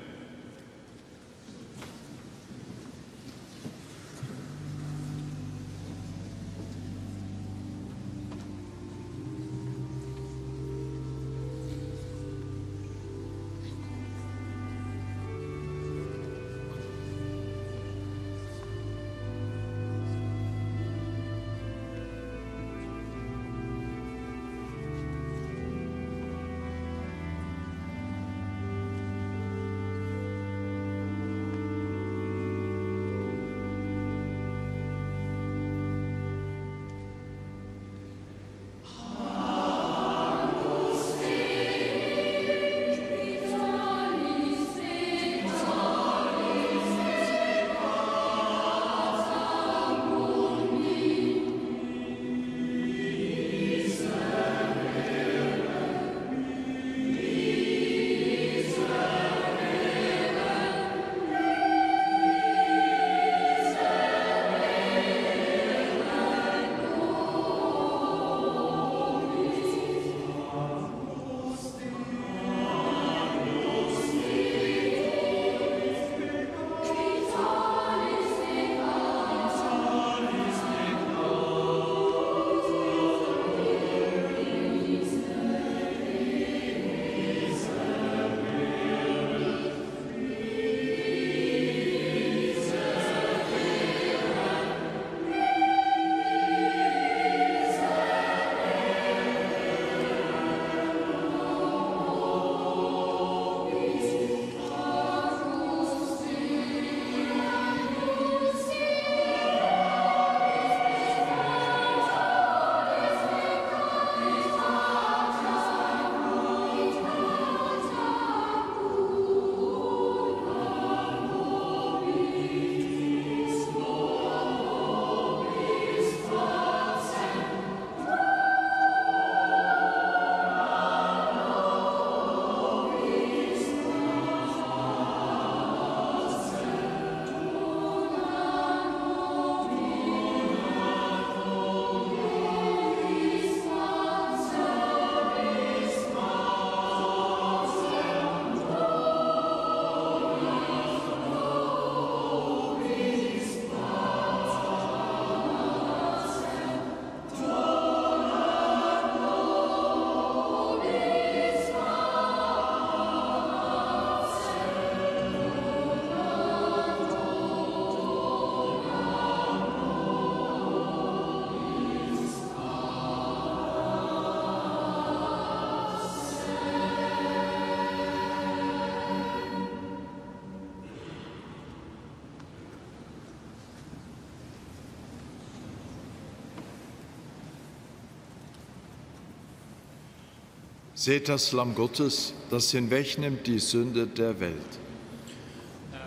Seht das Lamm Gottes, das hinwegnimmt die Sünde der Welt.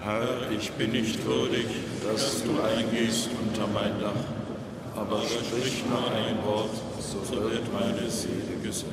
Herr, ich bin nicht würdig, dass du eingehst unter mein Dach, aber sprich nur ein Wort, so wird meine Seele gesund.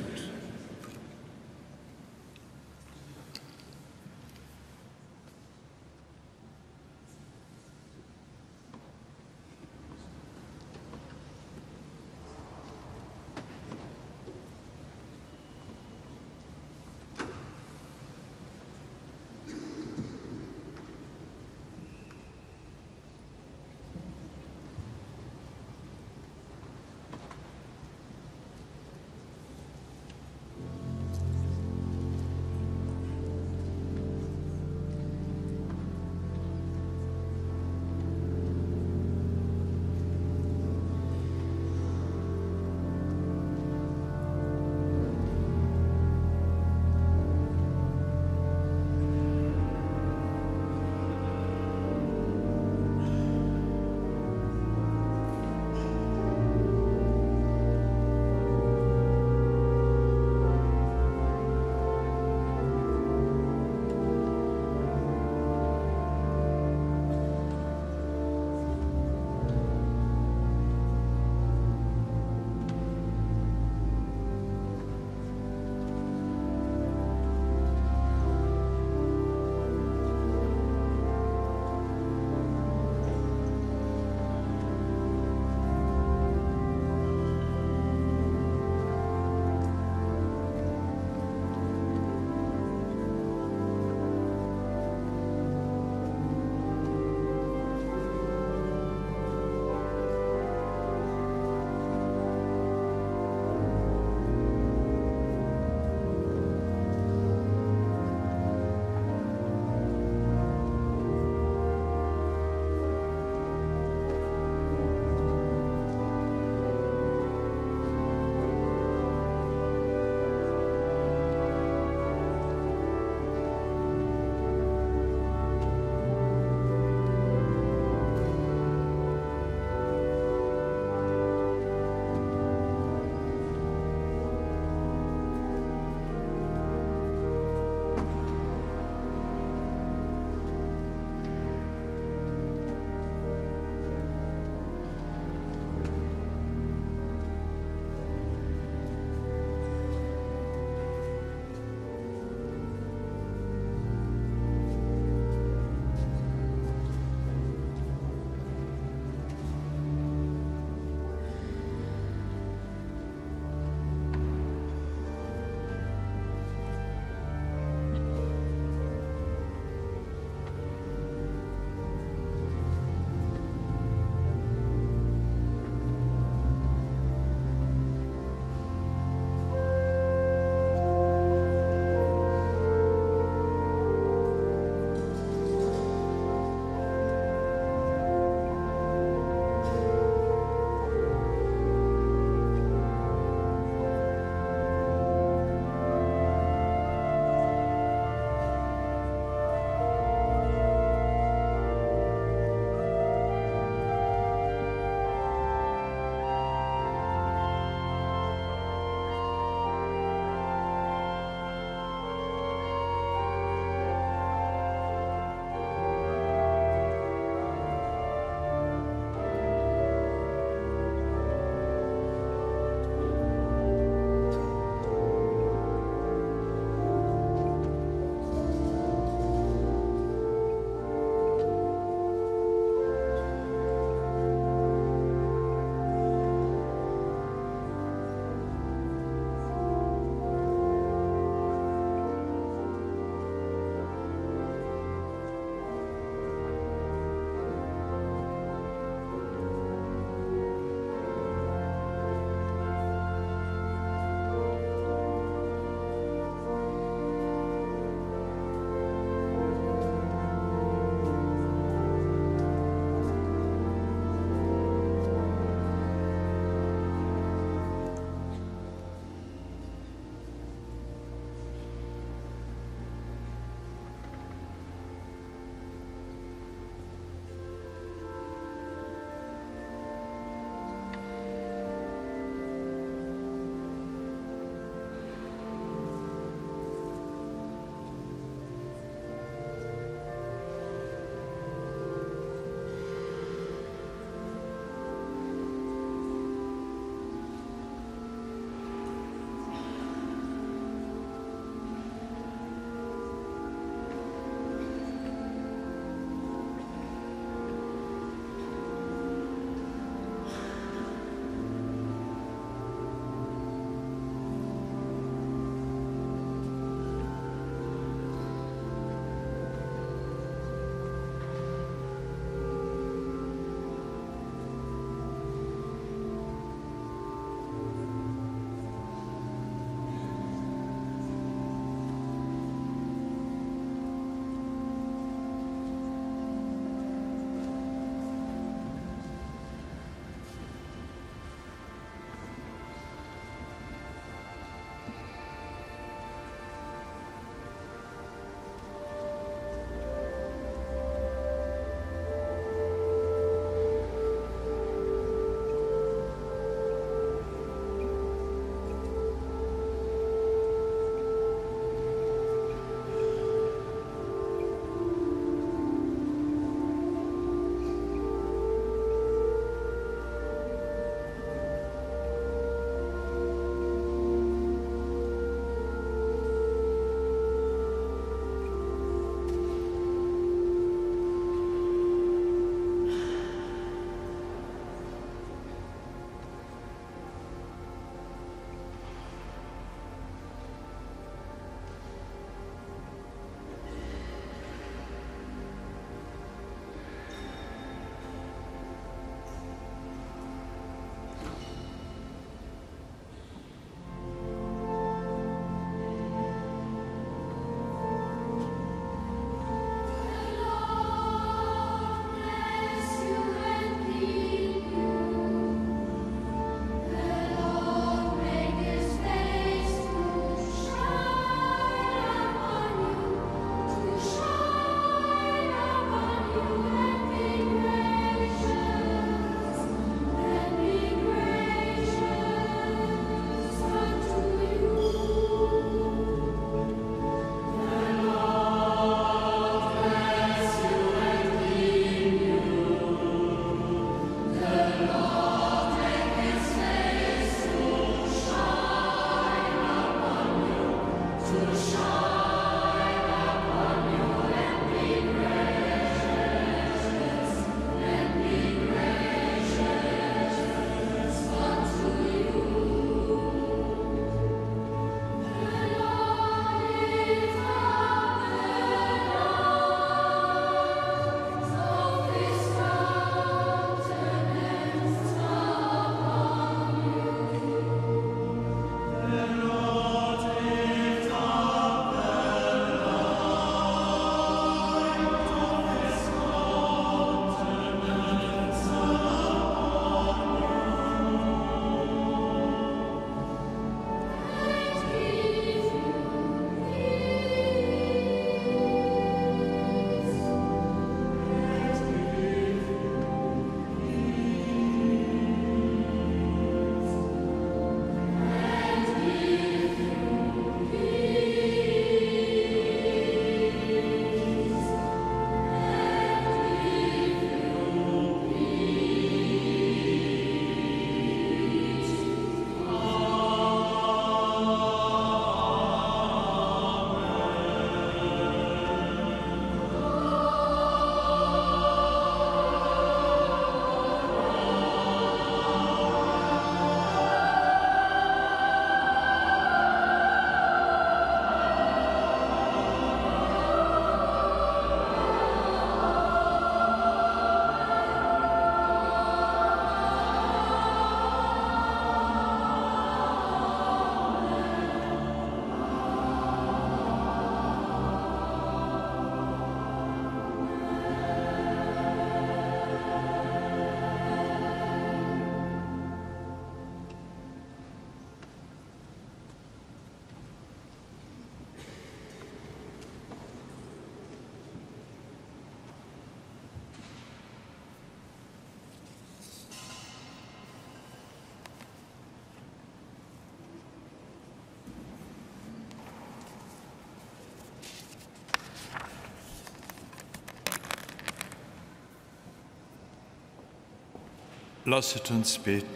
Lasset uns beten.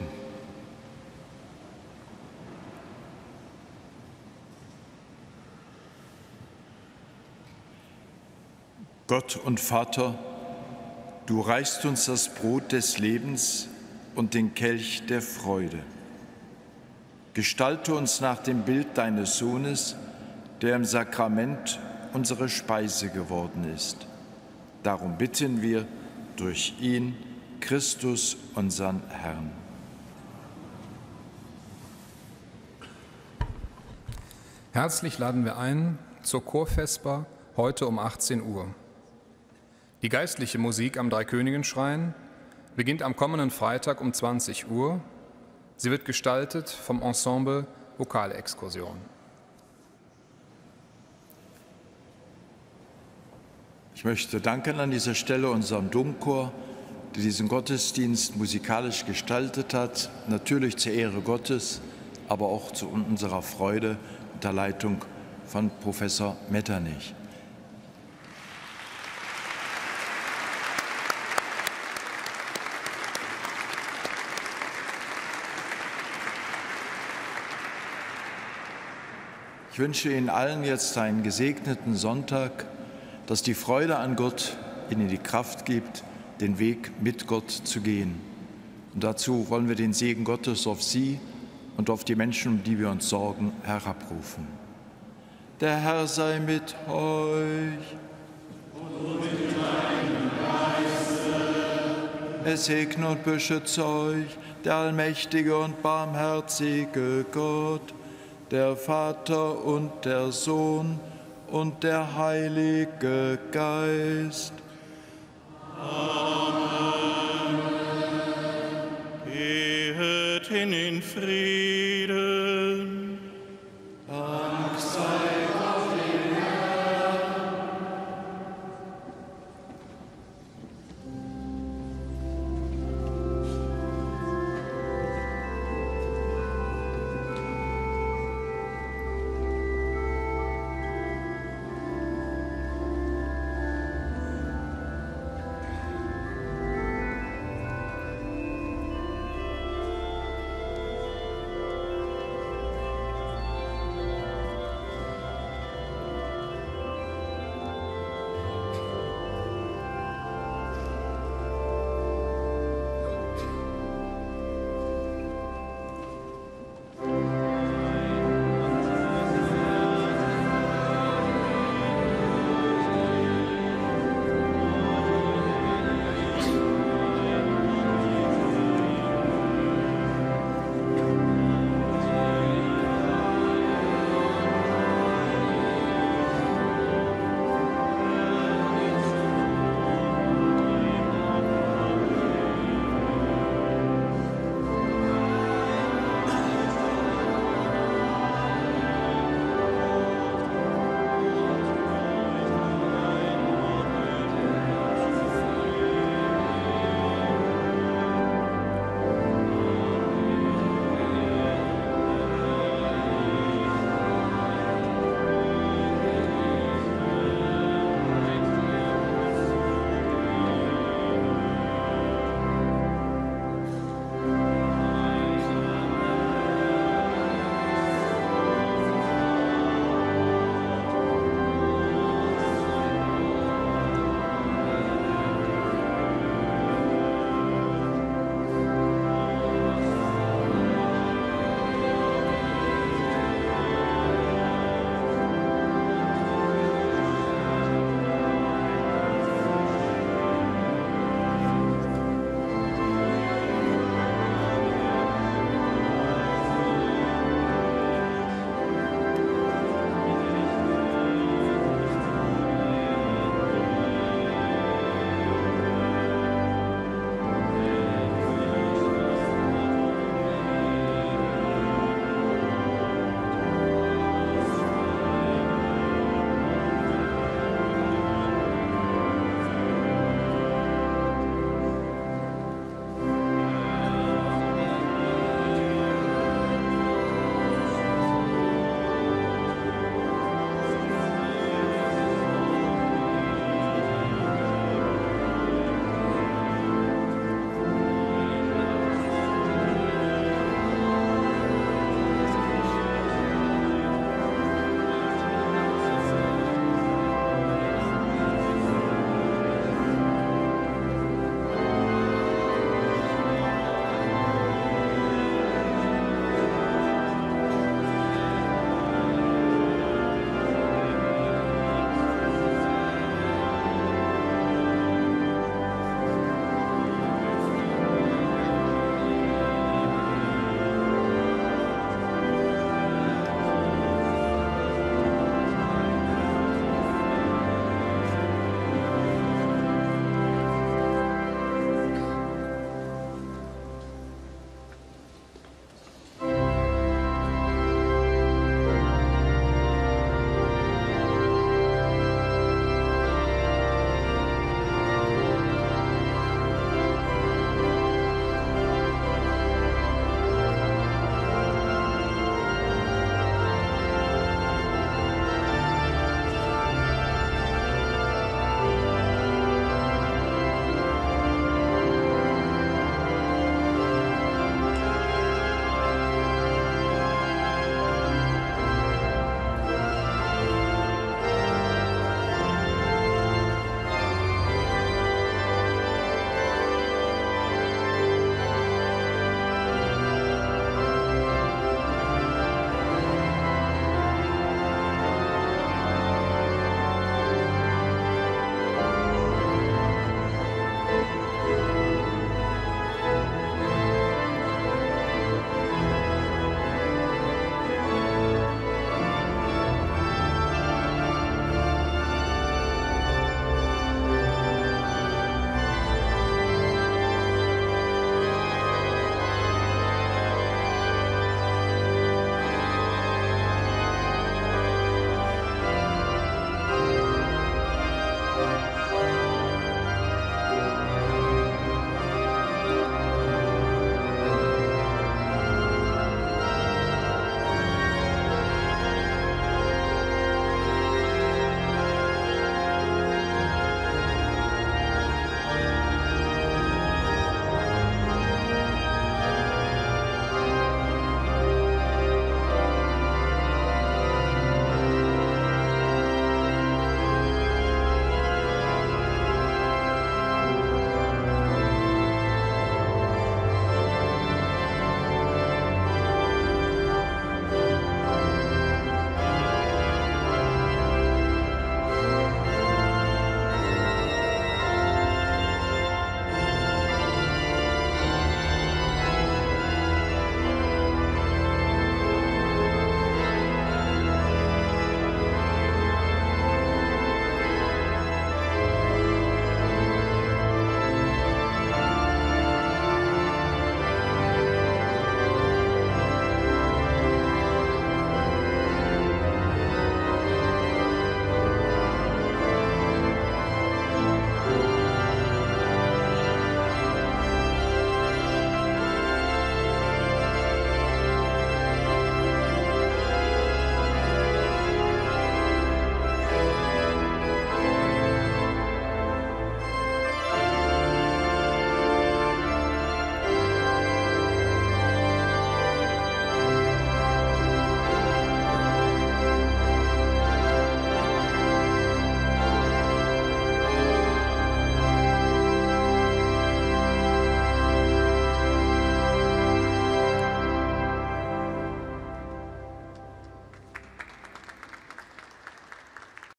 Gott und Vater, du reichst uns das Brot des Lebens und den Kelch der Freude. Gestalte uns nach dem Bild deines Sohnes, der im Sakrament unsere Speise geworden ist. Darum bitten wir durch ihn, Christus, unseren Herrn. Herzlich laden wir ein zur Chorvesper heute um 18 Uhr. Die geistliche Musik am Dreikönigenschrein beginnt am kommenden Freitag um 20 Uhr. Sie wird gestaltet vom Ensemble Vokalexkursion. Ich möchte danken an dieser Stelle unserem Domchor, der diesen Gottesdienst musikalisch gestaltet hat, natürlich zur Ehre Gottes, aber auch zu unserer Freude unter Leitung von Professor Metternich. Ich wünsche Ihnen allen jetzt einen gesegneten Sonntag, dass die Freude an Gott Ihnen die Kraft gibt, den Weg mit Gott zu gehen. Und dazu wollen wir den Segen Gottes auf Sie und auf die Menschen, um die wir uns sorgen, herabrufen. Der Herr sei mit euch. Und mit deinem Geiste. Es segne und beschütze euch, der allmächtige und barmherzige Gott, der Vater und der Sohn und der Heilige Geist. Amen. Gehet hin in Frieden.